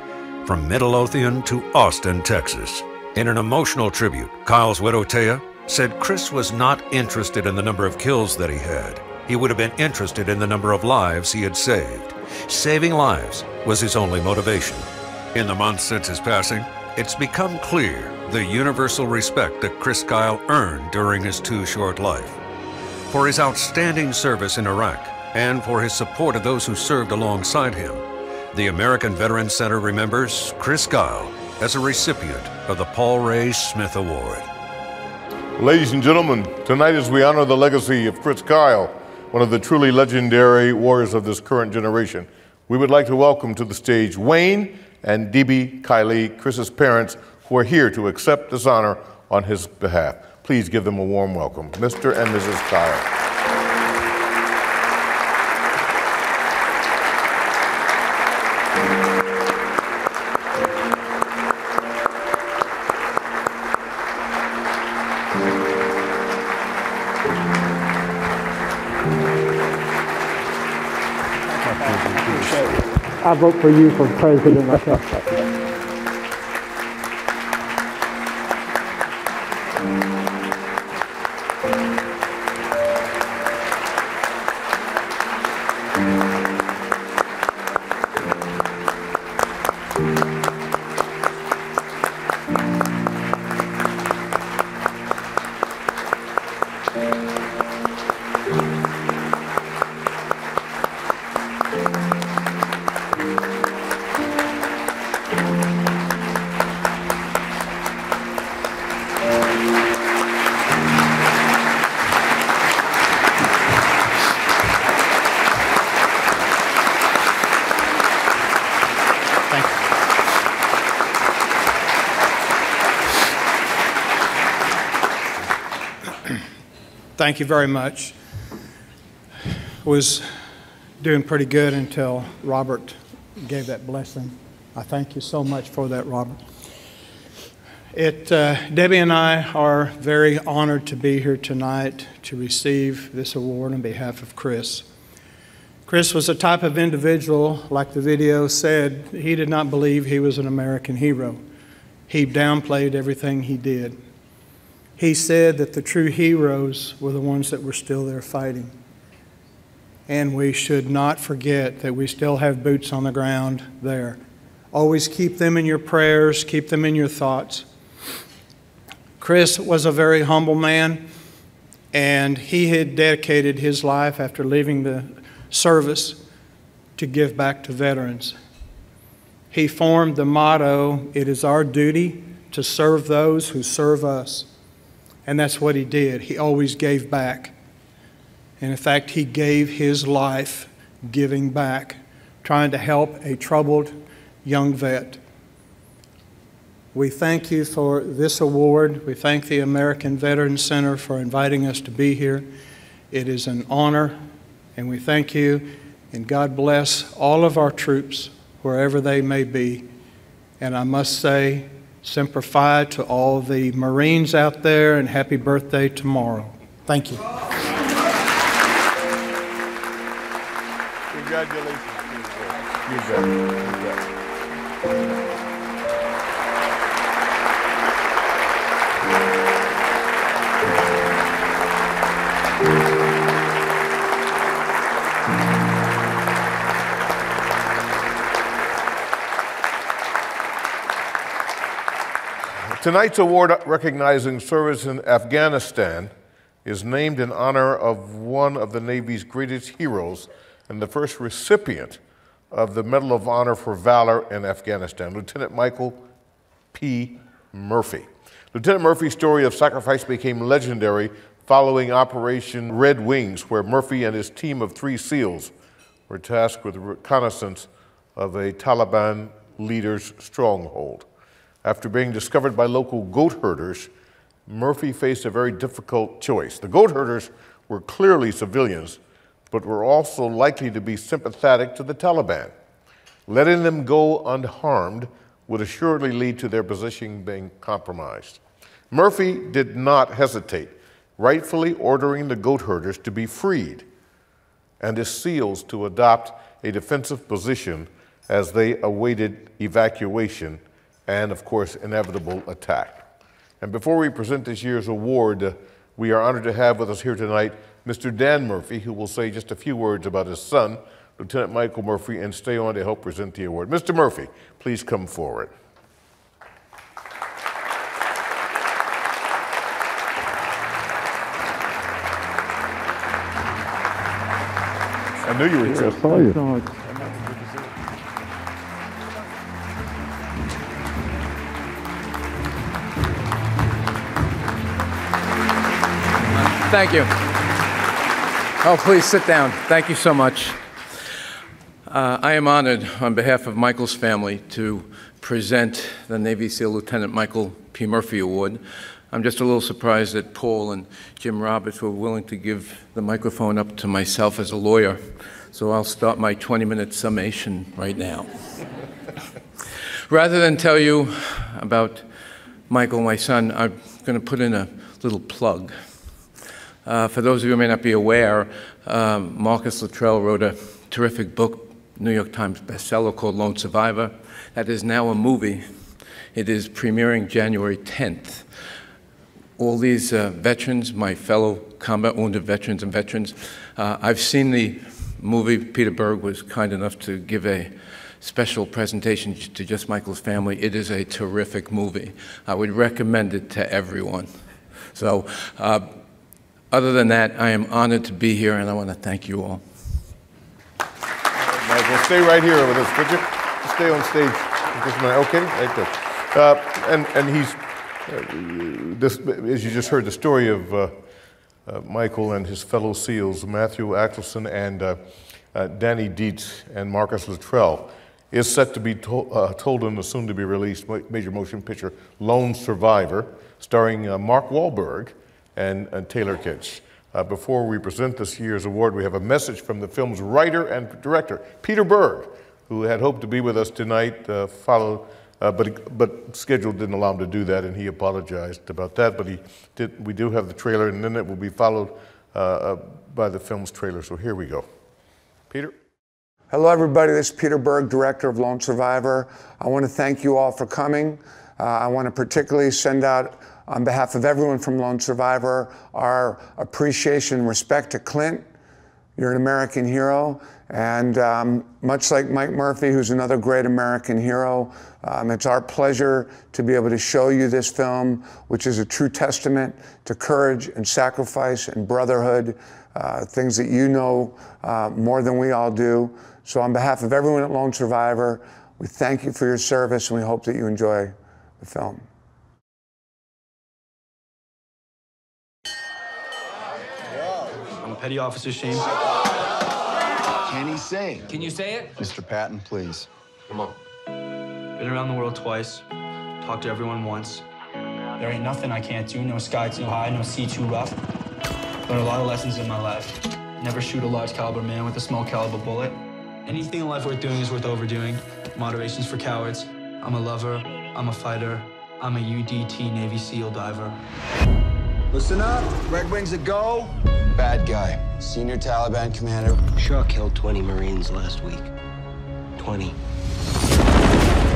from Midlothian to Austin, Texas. In an emotional tribute, Kyle's widow, Taya, said Chris was not interested in the number of kills that he had. He would have been interested in the number of lives he had saved. Saving lives was his only motivation. In the months since his passing, it's become clear the universal respect that Chris Kyle earned during his too short life. For his outstanding service in Iraq and for his support of those who served alongside him, the American Veterans Center remembers Chris Kyle as a recipient of the Paul Ray Smith Award. Ladies and gentlemen, tonight as we honor the legacy of Chris Kyle, one of the truly legendary warriors of this current generation, we would like to welcome to the stage Wayne and Debbie Kyle, Chris's parents, who are here to accept this honor on his behalf. Please give them a warm welcome, Mr. and Mrs. Kyle. I vote for you for president myself. Thank you very much. I was doing pretty good until Robert gave that blessing. I thank you so much for that, Robert. Debbie and I are very honored to be here tonight to receive this award on behalf of Chris. Chris was a type of individual, like the video said, he did not believe he was an American hero. He downplayed everything he did. He said that the true heroes were the ones that were still there fighting. And we should not forget that we still have boots on the ground there. Always keep them in your prayers, keep them in your thoughts. Chris was a very humble man, and he had dedicated his life after leaving the service to give back to veterans. He formed the motto, "It is our duty to serve those who serve us." And that's what he did. He always gave back. And in fact, he gave his life giving back, trying to help a troubled young vet. We thank you for this award. We thank the American Veterans Center for inviting us to be here. It is an honor, and we thank you. And God bless all of our troops, wherever they may be. And I must say, Semper Fi to all the Marines out there, and happy birthday tomorrow. Thank you. Congratulations. You got it. Tonight's award recognizing service in Afghanistan is named in honor of one of the Navy's greatest heroes and the first recipient of the Medal of Honor for Valor in Afghanistan, Lieutenant Michael P. Murphy. Lieutenant Murphy's story of sacrifice became legendary following Operation Red Wings, where Murphy and his team of 3 SEALs were tasked with reconnaissance of a Taliban leader's stronghold. After being discovered by local goat herders, Murphy faced a very difficult choice. The goat herders were clearly civilians, but were also likely to be sympathetic to the Taliban. Letting them go unharmed would assuredly lead to their position being compromised. Murphy did not hesitate, rightfully ordering the goat herders to be freed and his SEALs to adopt a defensive position as they awaited evacuation and, of course, inevitable attack. And before we present this year's award, we are honored to have with us here tonight Mr. Dan Murphy, who will say just a few words about his son, Lieutenant Michael Murphy, and stay on to help present the award. Mr. Murphy, please come forward. I knew you were here. I saw you. Thank you. Oh, please sit down. Thank you so much. I am honored on behalf of Michael's family to present the Navy SEAL Lieutenant Michael P. Murphy Award. I'm just a little surprised that Paul and Jim Roberts were willing to give the microphone up to myself as a lawyer, so I'll start my 20-minute summation right now. Rather than tell you about Michael, my son, I'm going to put in a little plug. For those of you who may not be aware, Marcus Luttrell wrote a terrific book, New York Times bestseller, called Lone Survivor. That is now a movie. It is premiering January 10th. All these veterans, my fellow combat wounded veterans and veterans, I've seen the movie. Peter Berg was kind enough to give a special presentation to just Michael's family. It is a terrific movie. I would recommend it to everyone. So. Other than that, I am honored to be here, and I want to thank you all. Michael, stay right here with us, would you? Stay on stage. Okay, right there. As you just heard the story of Michael and his fellow SEALs, Matthew Axelson and Danny Dietz and Marcus Luttrell, is set to be told in the soon-to-be-released major motion picture, Lone Survivor, starring Mark Wahlberg and Taylor Kitsch. Before we present this year's award, we have a message from the film's writer and director, Peter Berg, who had hoped to be with us tonight, but schedule didn't allow him to do that, and he apologized about that, but we do have the trailer, and then it will be followed by the film's trailer, so here we go. Peter? Hello, everybody. This is Peter Berg, director of Lone Survivor. I want to thank you all for coming. I want to particularly send out, on behalf of everyone from Lone Survivor, our appreciation and respect to Clint. You're an American hero. And much like Mike Murphy, who's another great American hero, it's our pleasure to be able to show you this film, which is a true testament to courage and sacrifice and brotherhood, things that you know more than we all do. So on behalf of everyone at Lone Survivor, we thank you for your service, and we hope that you enjoy the film. Petty Officer Shane. Can he sing? Can you say it? Mr. Patton, please. Come on. Been around the world twice. Talked to everyone once. There ain't nothing I can't do. No sky too high, no sea too rough. Learned a lot of lessons in my life. Never shoot a large caliber man with a small caliber bullet. Anything in life worth doing is worth overdoing. Moderation's for cowards. I'm a lover. I'm a fighter. I'm a UDT Navy SEAL diver. Listen up. Red Wings a go. Bad guy, senior Taliban commander. Shaw killed 20 Marines last week. 20.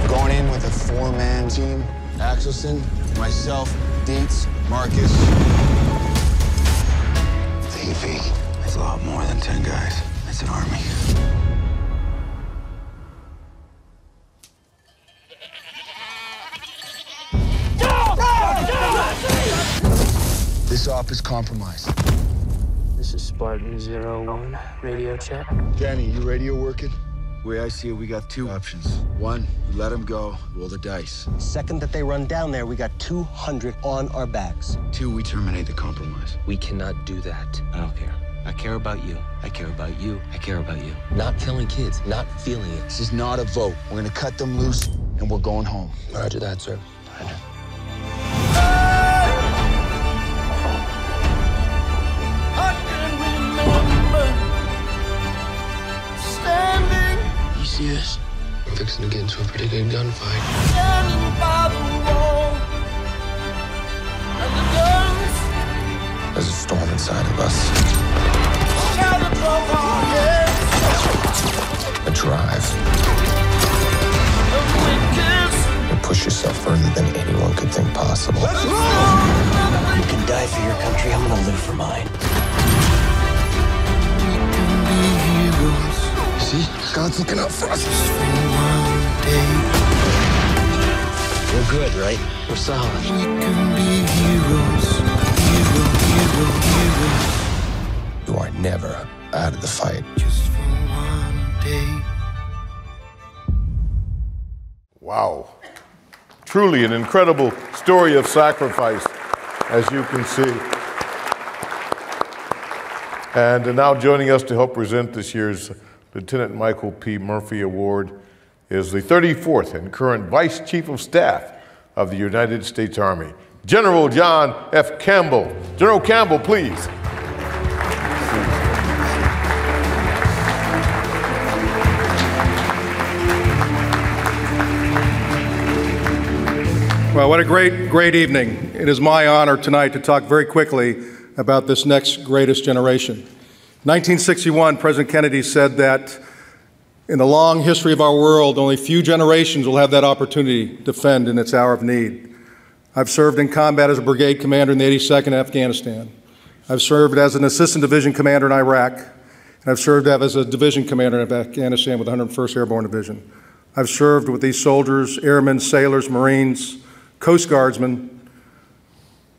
Going in with a 4-man team. Axelson, myself, Dietz, Marcus. Navy. It's a lot more than 10 guys. It's an army. op is compromised. This is Spartan 01, radio check. Danny, you radio working? The way I see it, we got two options. One, we let them go, roll the dice. Second that they run down there, we got 200 on our backs. Two, we terminate the compromise. We cannot do that. I don't care. I care about you. I care about you. I care about you. Not killing kids, not feeling it. This is not a vote. We're gonna cut them loose, and we're going home. Roger that, sir. Roger. See this? I'm fixing to get into a pretty good gunfight. Standing by the wall, and the guns. There's a storm inside of us. A drive. You push yourself further than anyone could think possible. Let's go! You can die for your country. I'm gonna live for mine. See? God's looking out for us. We're good, right? We're solid. We can be heroes. Hero, hero, hero. You are never out of the fight. Just for one day. Wow. Truly an incredible story of sacrifice, as you can see. And now joining us to help present this year's Lieutenant Michael P. Murphy Award is the 34th and current Vice Chief of Staff of the United States Army, General John F. Campbell. General Campbell, please. Well, what a great, great evening. It is my honor tonight to talk very quickly about this next greatest generation. 1961, President Kennedy said that in the long history of our world, only few generations will have that opportunity to defend in its hour of need. I've served in combat as a brigade commander in the 82nd in Afghanistan. I've served as an assistant division commander in Iraq. And I've served as a division commander in Afghanistan with the 101st Airborne Division. I've served with these soldiers, airmen, sailors, Marines, Coast Guardsmen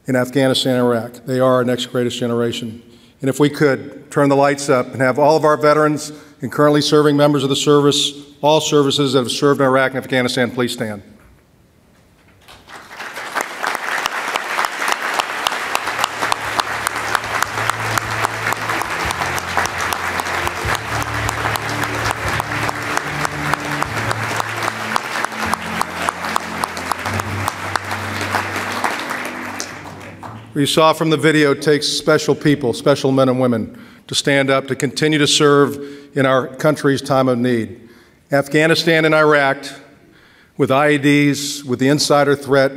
in Afghanistan and Iraq. They are our next greatest generation. And if we could turn the lights up and have all of our veterans and currently serving members of the service, all services that have served in Iraq and Afghanistan, please stand. You saw from the video, it takes special people, special men and women, to stand up, to continue to serve in our country's time of need. Afghanistan and Iraq, with IEDs, with the insider threat,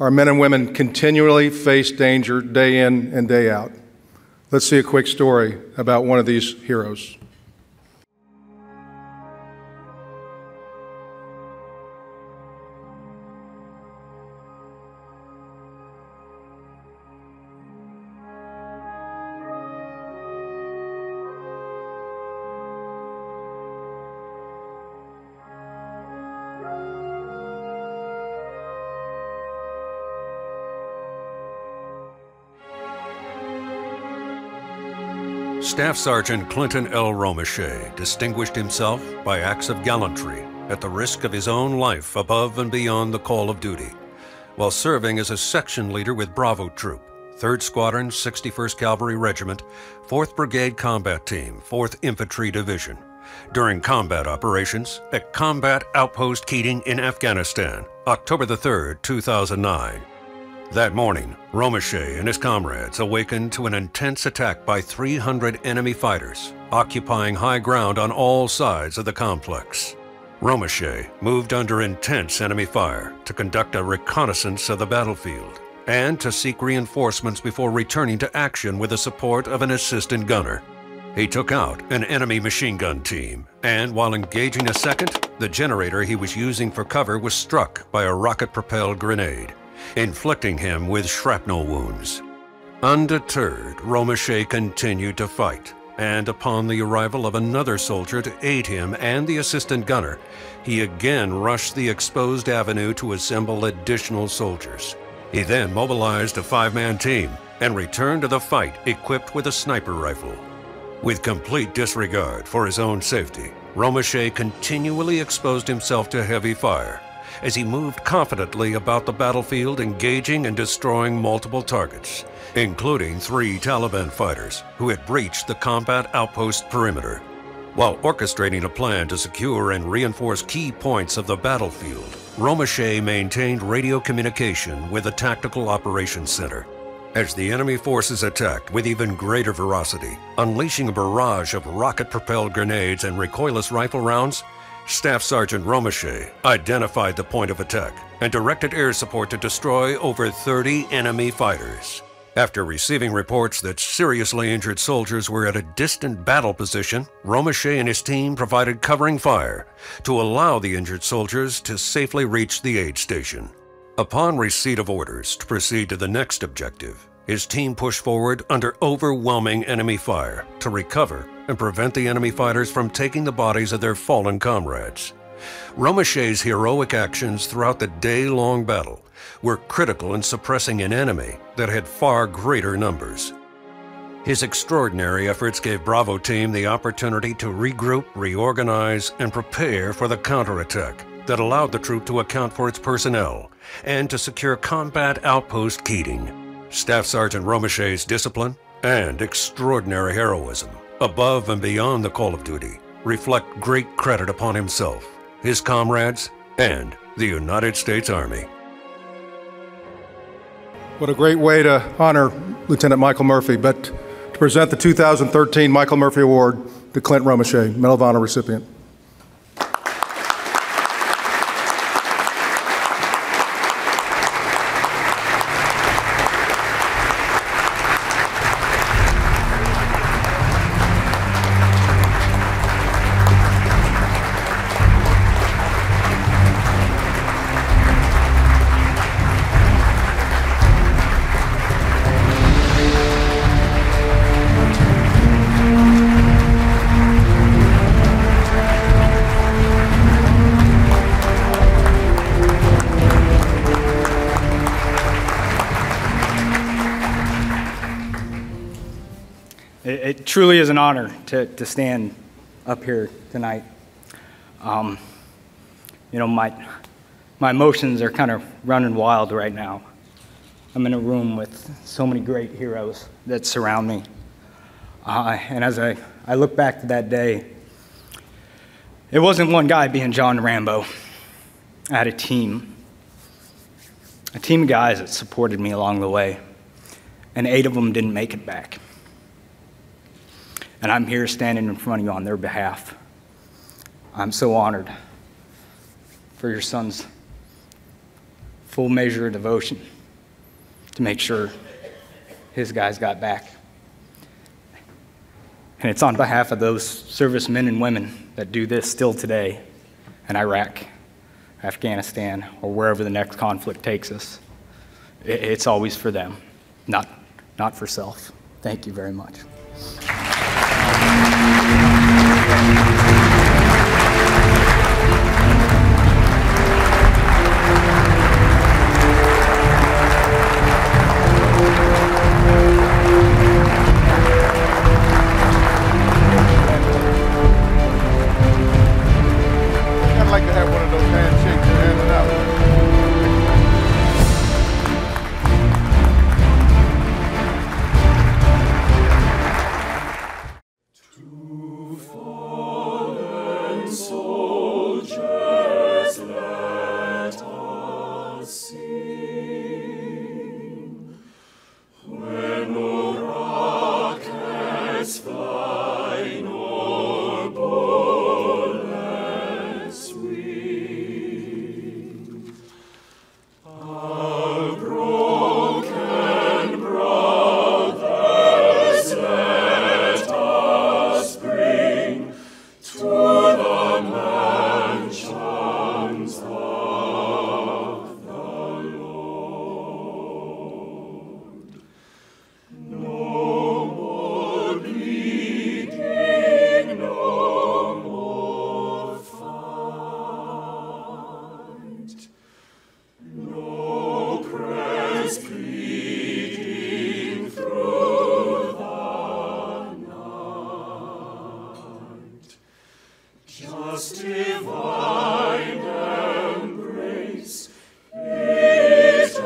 our men and women continually face danger day in and day out. Let's see a quick story about one of these heroes. Staff Sergeant Clinton L. Romache distinguished himself by acts of gallantry at the risk of his own life above and beyond the call of duty, while serving as a section leader with Bravo Troop, 3rd Squadron, 61st Cavalry Regiment, 4th Brigade Combat Team, 4th Infantry Division, during combat operations at Combat Outpost Keating in Afghanistan, October the 3rd, 2009. That morning, Romache and his comrades awakened to an intense attack by 300 enemy fighters, occupying high ground on all sides of the complex. Romache moved under intense enemy fire to conduct a reconnaissance of the battlefield and to seek reinforcements before returning to action with the support of an assistant gunner. He took out an enemy machine gun team, and while engaging a second, the generator he was using for cover was struck by a rocket-propelled grenade, inflicting him with shrapnel wounds. Undeterred, Romache continued to fight, and upon the arrival of another soldier to aid him and the assistant gunner, he again rushed the exposed avenue to assemble additional soldiers. He then mobilized a five-man team and returned to the fight equipped with a sniper rifle. With complete disregard for his own safety, Romaché continually exposed himself to heavy fire as he moved confidently about the battlefield, engaging and destroying multiple targets, including 3 Taliban fighters who had breached the combat outpost perimeter. While orchestrating a plan to secure and reinforce key points of the battlefield, Romaché maintained radio communication with the Tactical Operations Center. As the enemy forces attacked with even greater ferocity, unleashing a barrage of rocket-propelled grenades and recoilless rifle rounds, Staff Sergeant Romaché identified the point of attack and directed air support to destroy over 30 enemy fighters. After receiving reports that seriously injured soldiers were at a distant battle position, Romaché and his team provided covering fire to allow the injured soldiers to safely reach the aid station. Upon receipt of orders to proceed to the next objective, his team pushed forward under overwhelming enemy fire to recover and prevent the enemy fighters from taking the bodies of their fallen comrades. Romaché's heroic actions throughout the day-long battle were critical in suppressing an enemy that had far greater numbers. His extraordinary efforts gave Bravo Team the opportunity to regroup, reorganize, and prepare for the counterattack that allowed the troop to account for its personnel and to secure combat outpost Keating. Staff Sergeant Romaché's discipline and extraordinary heroism, above and beyond the call of duty, reflect great credit upon himself, his comrades, and the United States Army. What a great way to honor Lieutenant Michael Murphy, but to present the 2013 Michael Murphy Award to Clint Romaché, Medal of Honor recipient. It truly is an honor to stand up here tonight. You know, my emotions are kind of running wild right now. I'm in a room with so many great heroes that surround me. And as I look back to that day, it wasn't one guy being John Rambo. I had a team of guys that supported me along the way, and 8 of them didn't make it back. And I'm here standing in front of you on their behalf. I'm so honored for your son's full measure of devotion to make sure his guys got back. And it's on behalf of those servicemen and women that do this still today in Iraq, Afghanistan, or wherever the next conflict takes us. It's always for them, not for self. Thank you very much. I'd like to have one of those handshakes to hand it out. God's divine embrace, eternal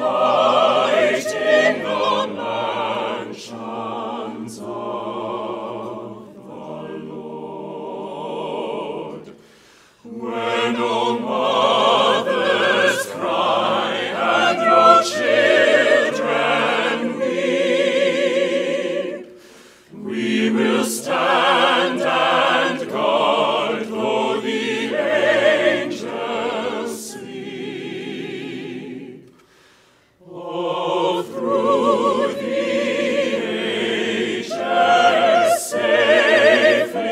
light in the mansions of the Lord, when all mothers cry and your children weep, we will stand and guard though the angels sleep. All through the ages safely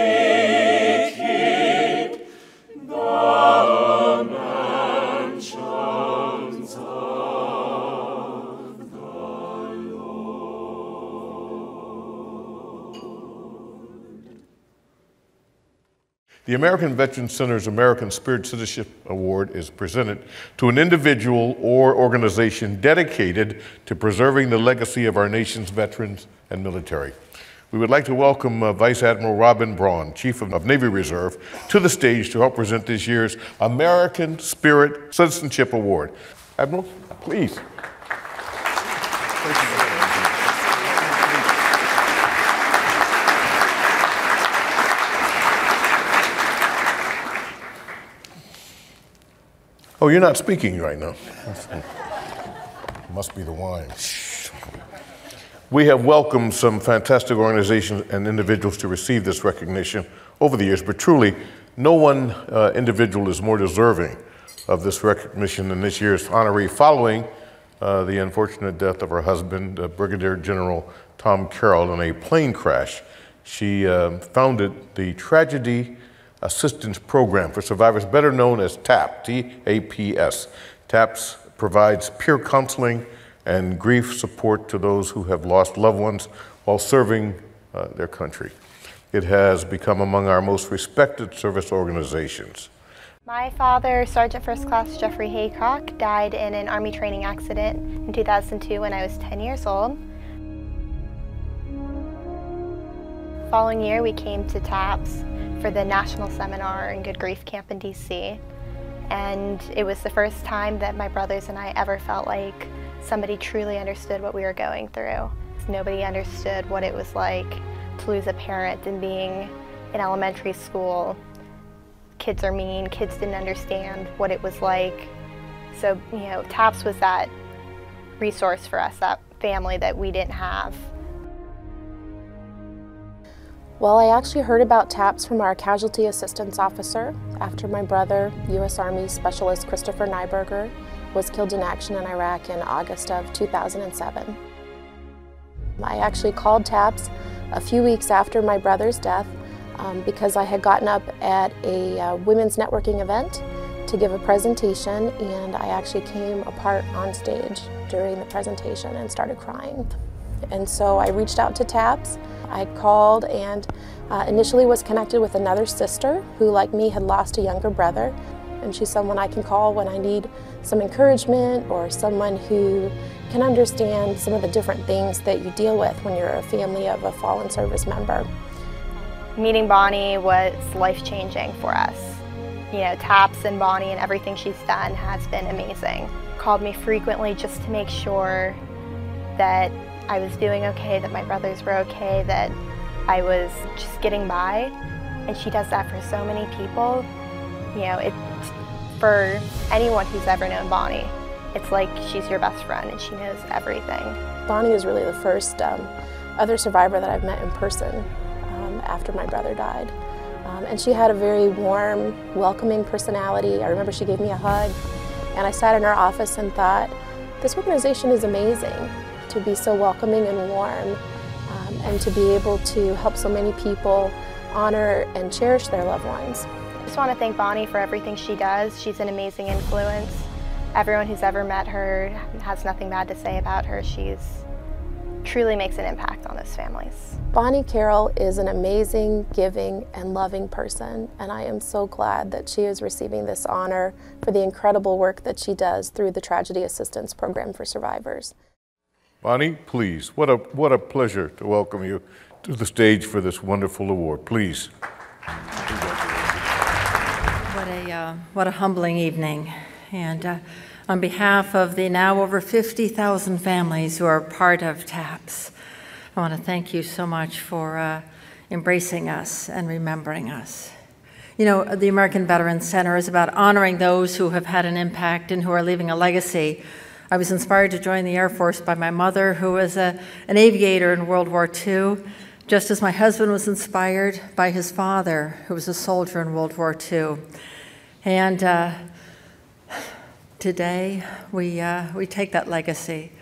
keep the mansions of the Lord. The American Veterans Center's American Spirit Citizenship Award is presented to an individual or organization dedicated to preserving the legacy of our nation's veterans and military. We would like to welcome Vice Admiral Robin Braun, Chief of Navy Reserve, to the stage to help present this year's American Spirit Citizenship Award. Admiral, please. Oh, you're not speaking right now. Must be the wine. We have welcomed some fantastic organizations and individuals to receive this recognition over the years, but truly, no one individual is more deserving of this recognition than this year's honoree following the unfortunate death of her husband, Brigadier General Tom Carroll, in a plane crash. She founded the Tragedy Assistance Program for Survivors, better known as TAPS, T-A-P-S. TAPS provides peer counseling and grief support to those who have lost loved ones while serving their country. It has become among our most respected service organizations. My father, Sergeant First Class Jeffrey Haycock, died in an Army training accident in 2002 when I was 10 years old. The following year, we came to TAPS for the national seminar in Good Grief Camp in DC. And it was the first time that my brothers and I ever felt like somebody truly understood what we were going through. Nobody understood what it was like to lose a parent and being in elementary school. Kids are mean, kids didn't understand what it was like. So, you know, TAPS was that resource for us, that family that we didn't have. Well, I actually heard about TAPS from our casualty assistance officer after my brother, U.S. Army Specialist Christopher Nyberger, was killed in action in Iraq in August of 2007. I actually called TAPS a few weeks after my brother's death because I had gotten up at a women's networking event to give a presentation, and I actually came apart on stage during the presentation and started crying. And so I reached out to TAPS. I called and initially was connected with another sister who, like me, had lost a younger brother. And she's someone I can call when I need some encouragement or someone who can understand some of the different things that you deal with when you're a family of a fallen service member. Meeting Bonnie was life-changing for us. You know, TAPS and Bonnie and everything she's done has been amazing. Called me frequently just to make sure that I was doing okay, that my brothers were okay, that I was just getting by. And she does that for so many people. You know, for anyone who's ever known Bonnie, it's like she's your best friend and she knows everything. Bonnie is really the first other survivor that I've met in person after my brother died. And she had a very warm, welcoming personality. I remember she gave me a hug, and I sat in her office and thought, this organization is amazing, to be so welcoming and warm and to be able to help so many people honor and cherish their loved ones. I just want to thank Bonnie for everything she does. She's an amazing influence. Everyone who's ever met her has nothing bad to say about her. She's truly makes an impact on those families. Bonnie Carroll is an amazing, giving, and loving person, and I am so glad that she is receiving this honor for the incredible work that she does through the Tragedy Assistance Program for Survivors. Bonnie, please, what a pleasure to welcome you to the stage for this wonderful award, please. What a humbling evening. And on behalf of the now over 50,000 families who are part of TAPS, I want to thank you so much for embracing us and remembering us. You know, the American Veterans Center is about honoring those who have had an impact and who are leaving a legacy. I was inspired to join the Air Force by my mother, who was an aviator in World War II, just as my husband was inspired by his father, who was a soldier in World War II. And today, we take that legacy,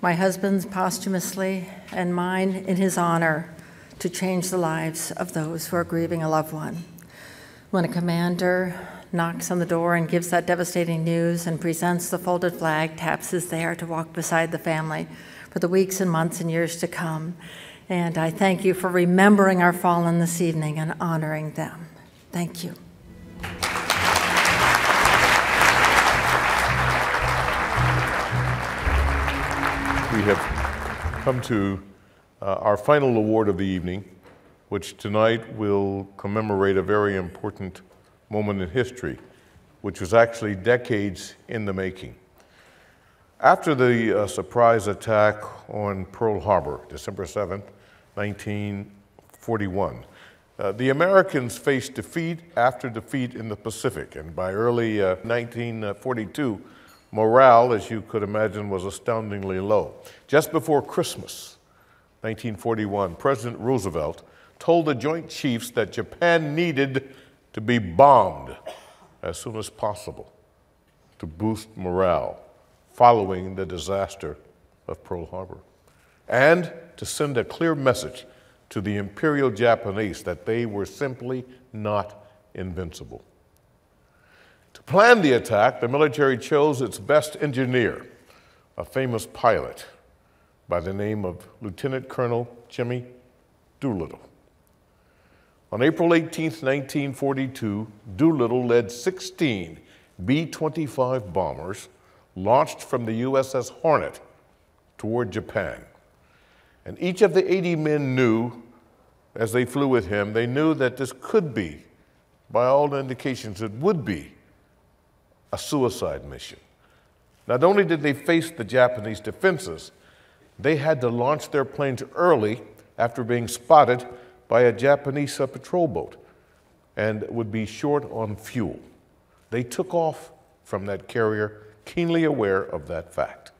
my husband's posthumously and mine in his honor, to change the lives of those who are grieving a loved one. When a commander knocks on the door and gives that devastating news and presents the folded flag, TAPS is there to walk beside the family for the weeks and months and years to come. And I thank you for remembering our fallen this evening and honoring them. Thank you. We have come to our final award of the evening, which tonight will commemorate a very important moment in history, which was actually decades in the making. After the surprise attack on Pearl Harbor, December 7th, 1941, the Americans faced defeat after defeat in the Pacific, and by early 1942, morale, as you could imagine, was astoundingly low. Just before Christmas, 1941, President Roosevelt told the Joint Chiefs that Japan needed to be bombed as soon as possible to boost morale following the disaster of Pearl Harbor, and to send a clear message to the Imperial Japanese that they were simply not invincible. To plan the attack, the military chose its best engineer, a famous pilot by the name of Lieutenant Colonel Jimmy Doolittle. On April 18, 1942, Doolittle led 16 B-25 bombers launched from the USS Hornet toward Japan. And each of the 80 men knew, as they flew with him, they knew that this could be, by all indications, it would be a suicide mission. Not only did they face the Japanese defenses, they had to launch their planes early after being spotted by a Japanese patrol boat and would be short on fuel. They took off from that carrier, keenly aware of that fact.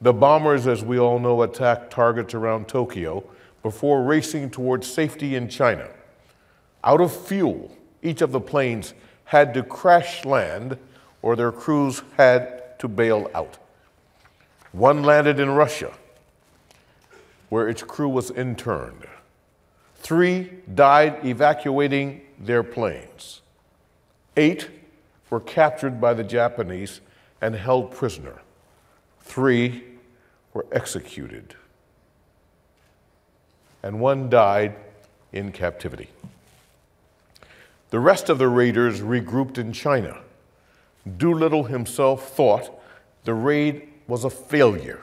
The bombers, as we all know, attacked targets around Tokyo before racing towards safety in China. Out of fuel, each of the planes had to crash land or their crews had to bail out. One landed in Russia, where its crew was interned. 3 died evacuating their planes. 8 were captured by the Japanese and held prisoner. 3 were executed. And 1 died in captivity. The rest of the raiders regrouped in China. Doolittle himself thought the raid was a failure.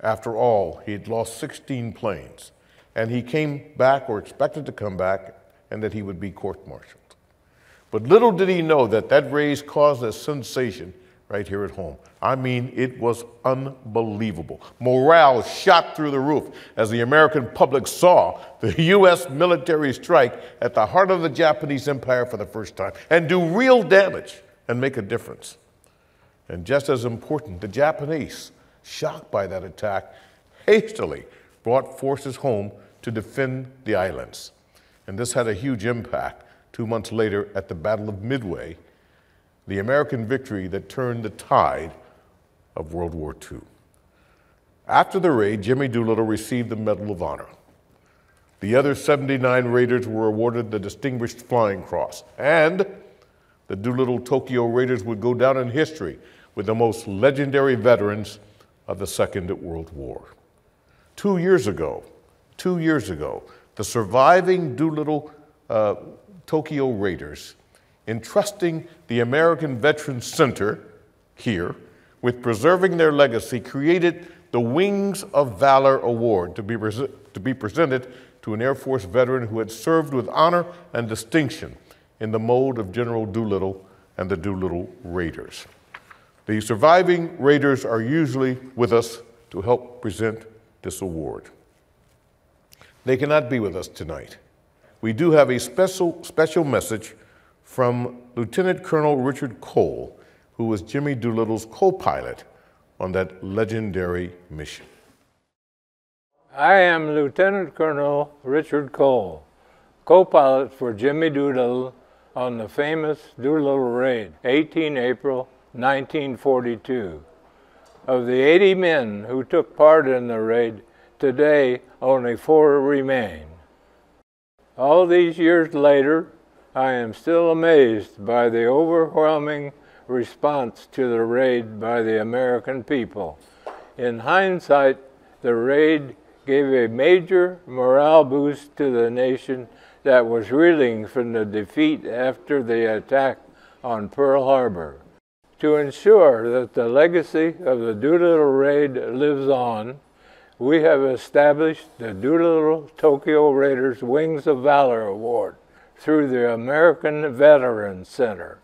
After all, he had lost 16 planes. And he came back, or expected to come back, and that he would be court-martialed. But little did he know that that raid caused a sensation right here at home. I mean, it was unbelievable. Morale shot through the roof as the American public saw the U.S. military strike at the heart of the Japanese Empire for the first time and do real damage and make a difference. And just as important, the Japanese, shocked by that attack, hastily brought forces home to defend the islands. And this had a huge impact 2 months later at the Battle of Midway, the American victory that turned the tide of World War II. After the raid, Jimmy Doolittle received the Medal of Honor. The other 79 raiders were awarded the Distinguished Flying Cross, and the Doolittle Tokyo Raiders would go down in history with the most legendary veterans of the Second World War. 2 years ago, the surviving Doolittle Tokyo Raiders entrusting the American Veterans Center here with preserving their legacy created the Wings of Valor Award to be to be presented to an Air Force veteran who had served with honor and distinction in the mold of General Doolittle and the Doolittle Raiders. The surviving Raiders are usually with us to help present this award. They cannot be with us tonight. We do have a special message from Lieutenant Colonel Richard Cole, who was Jimmy Doolittle's co-pilot on that legendary mission. I am Lieutenant Colonel Richard Cole, co-pilot for Jimmy Doolittle on the famous Doolittle Raid, 18 April 1942. Of the 80 men who took part in the raid, today only 4 remain. All these years later, I am still amazed by the overwhelming response to the raid by the American people. In hindsight, the raid gave a major morale boost to the nation that was reeling from the defeat after the attack on Pearl Harbor. To ensure that the legacy of the Doolittle Raid lives on, we have established the Doolittle Tokyo Raiders Wings of Valor Award through the American Veterans Center.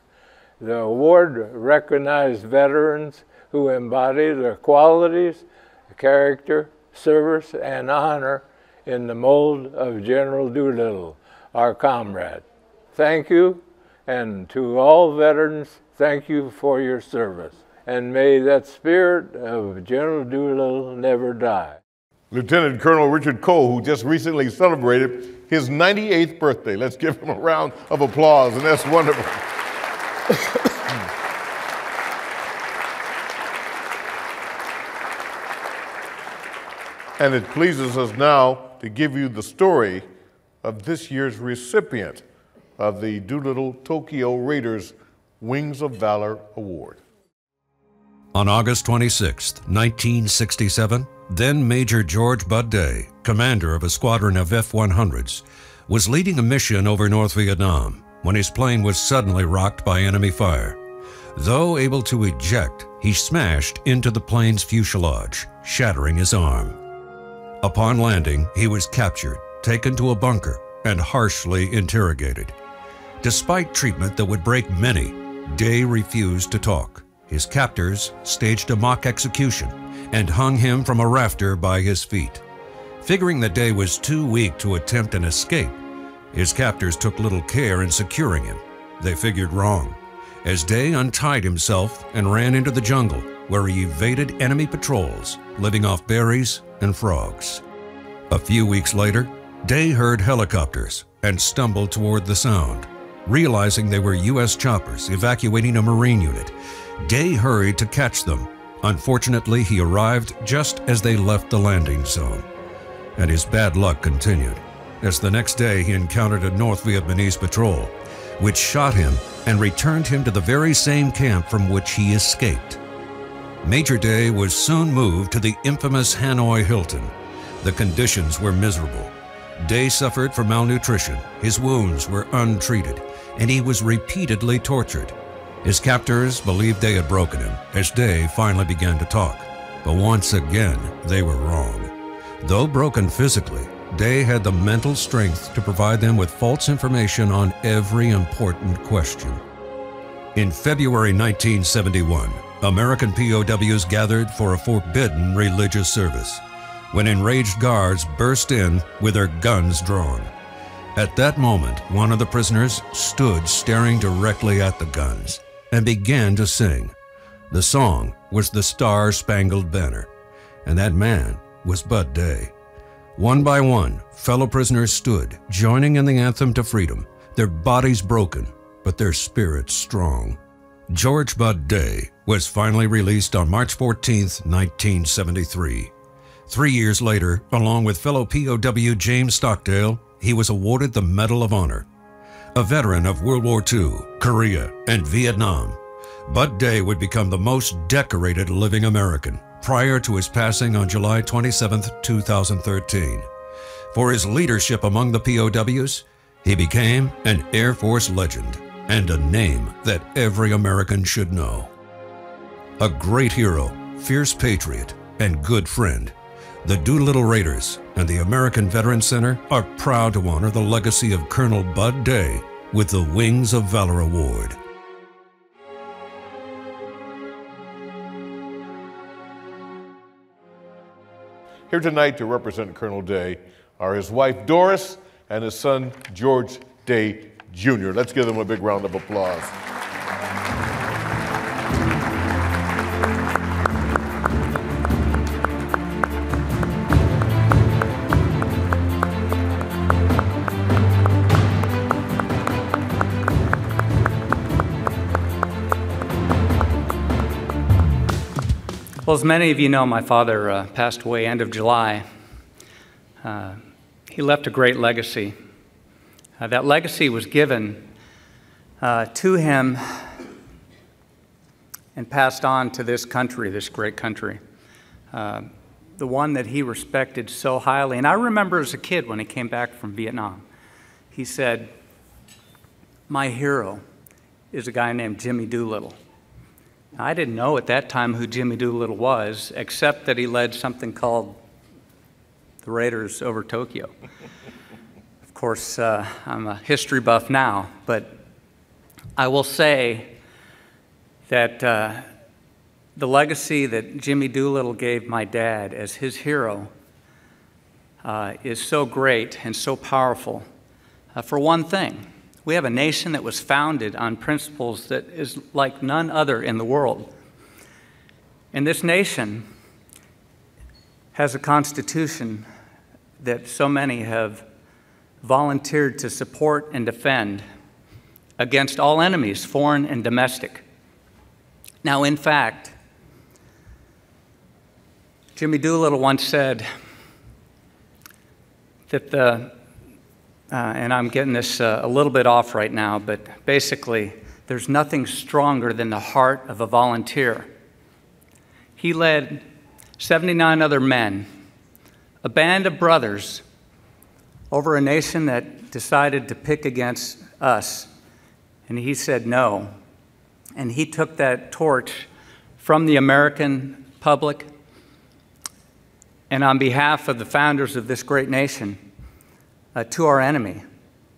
The award recognizes veterans who embody the qualities, character, service, and honor in the mold of General Doolittle, our comrade. Thank you, and to all veterans, thank you for your service. And may that spirit of General Doolittle never die. Lieutenant Colonel Richard Cole, who just recently celebrated his 98th birthday. Let's give him a round of applause, and that's wonderful. And it pleases us now to give you the story of this year's recipient of the Doolittle Tokyo Raiders Wings of Valor Award. On August 26, 1967, then Major George Bud Day, commander of a squadron of F-100s, was leading a mission over North Vietnam when his plane was suddenly rocked by enemy fire. Though able to eject, he smashed into the plane's fuselage, shattering his arm. Upon landing, he was captured, taken to a bunker, and harshly interrogated. Despite treatment that would break many, Day refused to talk. His captors staged a mock execution and hung him from a rafter by his feet. Figuring that Day was too weak to attempt an escape, his captors took little care in securing him. They figured wrong, as Day untied himself and ran into the jungle, where he evaded enemy patrols, living off berries and frogs. A few weeks later, Day heard helicopters and stumbled toward the sound. Realizing they were U.S. choppers evacuating a Marine unit, Day hurried to catch them. Unfortunately, he arrived just as they left the landing zone. And his bad luck continued, as the next day he encountered a North Vietnamese patrol, which shot him and returned him to the very same camp from which he escaped. Major Day was soon moved to the infamous Hanoi Hilton. The conditions were miserable. Day suffered from malnutrition, his wounds were untreated, and he was repeatedly tortured. His captors believed they had broken him as Day finally began to talk, but once again they were wrong. Though broken physically, Day had the mental strength to provide them with false information on every important question. In February 1971, American POWs gathered for a forbidden religious service, when enraged guards burst in with their guns drawn. At that moment, one of the prisoners stood staring directly at the guns and began to sing. The song was the Star-Spangled Banner, and that man was Bud Day. One by one, fellow prisoners stood, joining in the anthem to freedom, their bodies broken, but their spirits strong. George Bud Day was finally released on March 14, 1973. 3 years later, along with fellow POW James Stockdale, he was awarded the Medal of Honor. A veteran of World War II, Korea, and Vietnam, Bud Day would become the most decorated living American prior to his passing on July 27, 2013. For his leadership among the POWs, he became an Air Force legend and a name that every American should know. A great hero, fierce patriot, and good friend, The Doolittle Raiders and the American Veterans Center are proud to honor the legacy of Colonel Bud Day with the Wings of Valor Award. Here tonight to represent Colonel Day are his wife Doris and his son George Day Jr. Let's give them a big round of applause. Well, as many of you know, my father passed away end of July. He left a great legacy. That legacy was given to him and passed on to this country, this great country, the one that he respected so highly. And I remember as a kid when he came back from Vietnam, he said, "My hero is a guy named Jimmy Doolittle." I didn't know at that time who Jimmy Doolittle was, except that he led something called the Raiders over Tokyo. Of course, I'm a history buff now, but I will say that the legacy that Jimmy Doolittle gave my dad as his hero is so great and so powerful. For one thing, we have a nation that was founded on principles that is like none other in the world. And this nation has a constitution that so many have volunteered to support and defend against all enemies, foreign and domestic. Now, in fact, Jimmy Doolittle once said that the and I'm getting this a little bit off right now, but basically, there's nothing stronger than the heart of a volunteer. He led 79 other men, a band of brothers, over a nation that decided to pick against us. And he said no. And he took that torch from the American public, and on behalf of the founders of this great nation, to our enemy,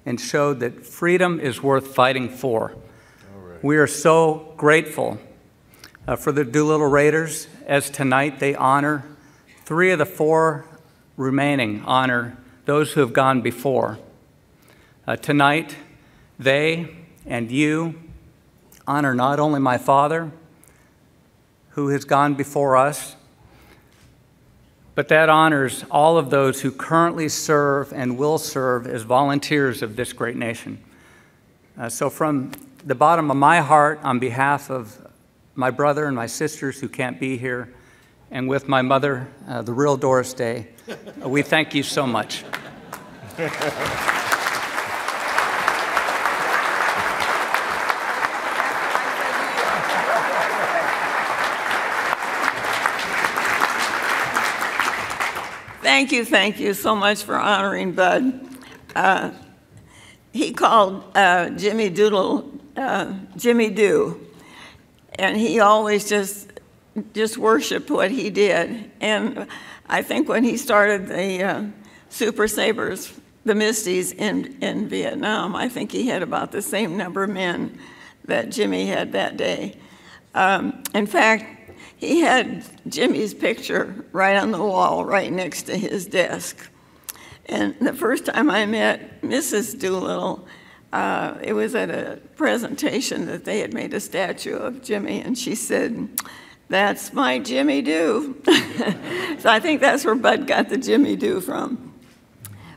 and showed that freedom is worth fighting for. Right. We are so grateful for the Doolittle Raiders, as tonight they honor three of the four remaining, honor those who have gone before. Tonight, they and you honor not only my father, who has gone before us, but that honors all of those who currently serve and will serve as volunteers of this great nation. So from the bottom of my heart, on behalf of my brother and my sisters who can't be here, and with my mother, the real Doris Day, we thank you so much. Thank you so much for honoring Bud. He called Jimmy Doodle Jimmy Doo, and he always just worshipped what he did. And I think when he started the Super Sabres, the Misties in Vietnam, I think he had about the same number of men that Jimmy had that day. In fact, he had Jimmy's picture right on the wall, right next to his desk. And the first time I met Mrs. Doolittle, it was at a presentation that they had made a statue of Jimmy, and she said, "That's my Jimmy Doo." So I think that's where Bud got the Jimmy Doo from.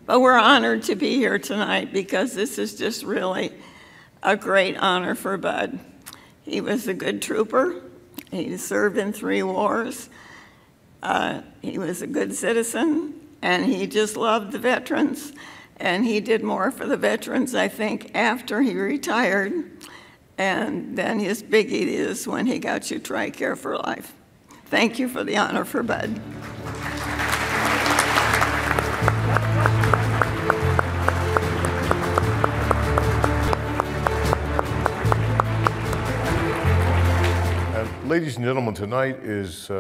But we're honored to be here tonight because this is just really a great honor for Bud. He was a good trooper. He served in 3 wars, he was a good citizen, and he just loved the veterans. And he did more for the veterans, I think, after he retired. And then his biggie is when he got you TRICARE for life. Thank you for the honor for Bud. Ladies and gentlemen, tonight is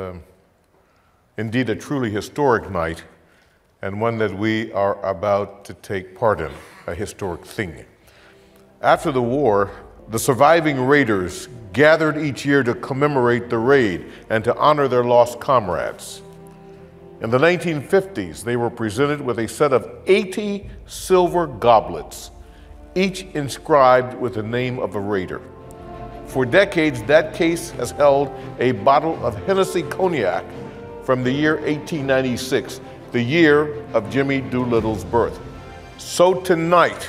indeed a truly historic night, and one that we are about to take part in, a historic thing. After the war, the surviving raiders gathered each year to commemorate the raid and to honor their lost comrades. In the 1950s, they were presented with a set of 80 silver goblets, each inscribed with the name of a raider. For decades, that case has held a bottle of Hennessy cognac from the year 1896, the year of Jimmy Doolittle's birth. So tonight,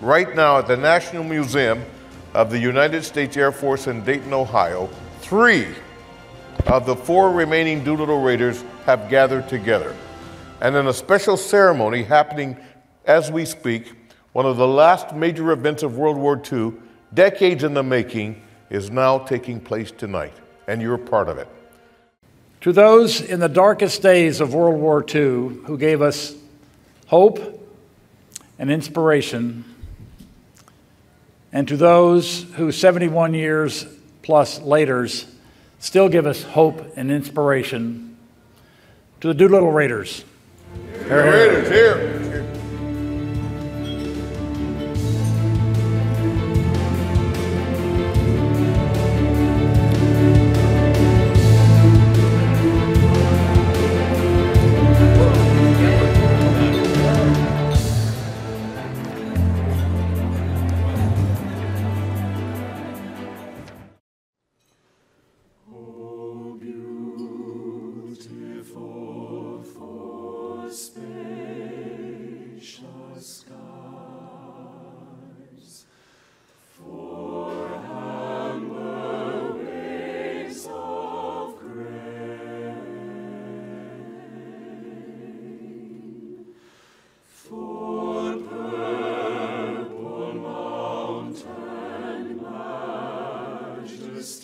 right now at the National Museum of the United States Air Force in Dayton, Ohio, 3 of the 4 remaining Doolittle Raiders have gathered together. And in a special ceremony happening as we speak, one of the last major events of World War II, decades in the making, is now taking place tonight, and you're part of it. To those in the darkest days of World War II who gave us hope and inspiration, and to those who 71 years plus later still give us hope and inspiration, to the Doolittle Raiders. Here, Raiders, here.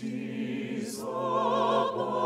These are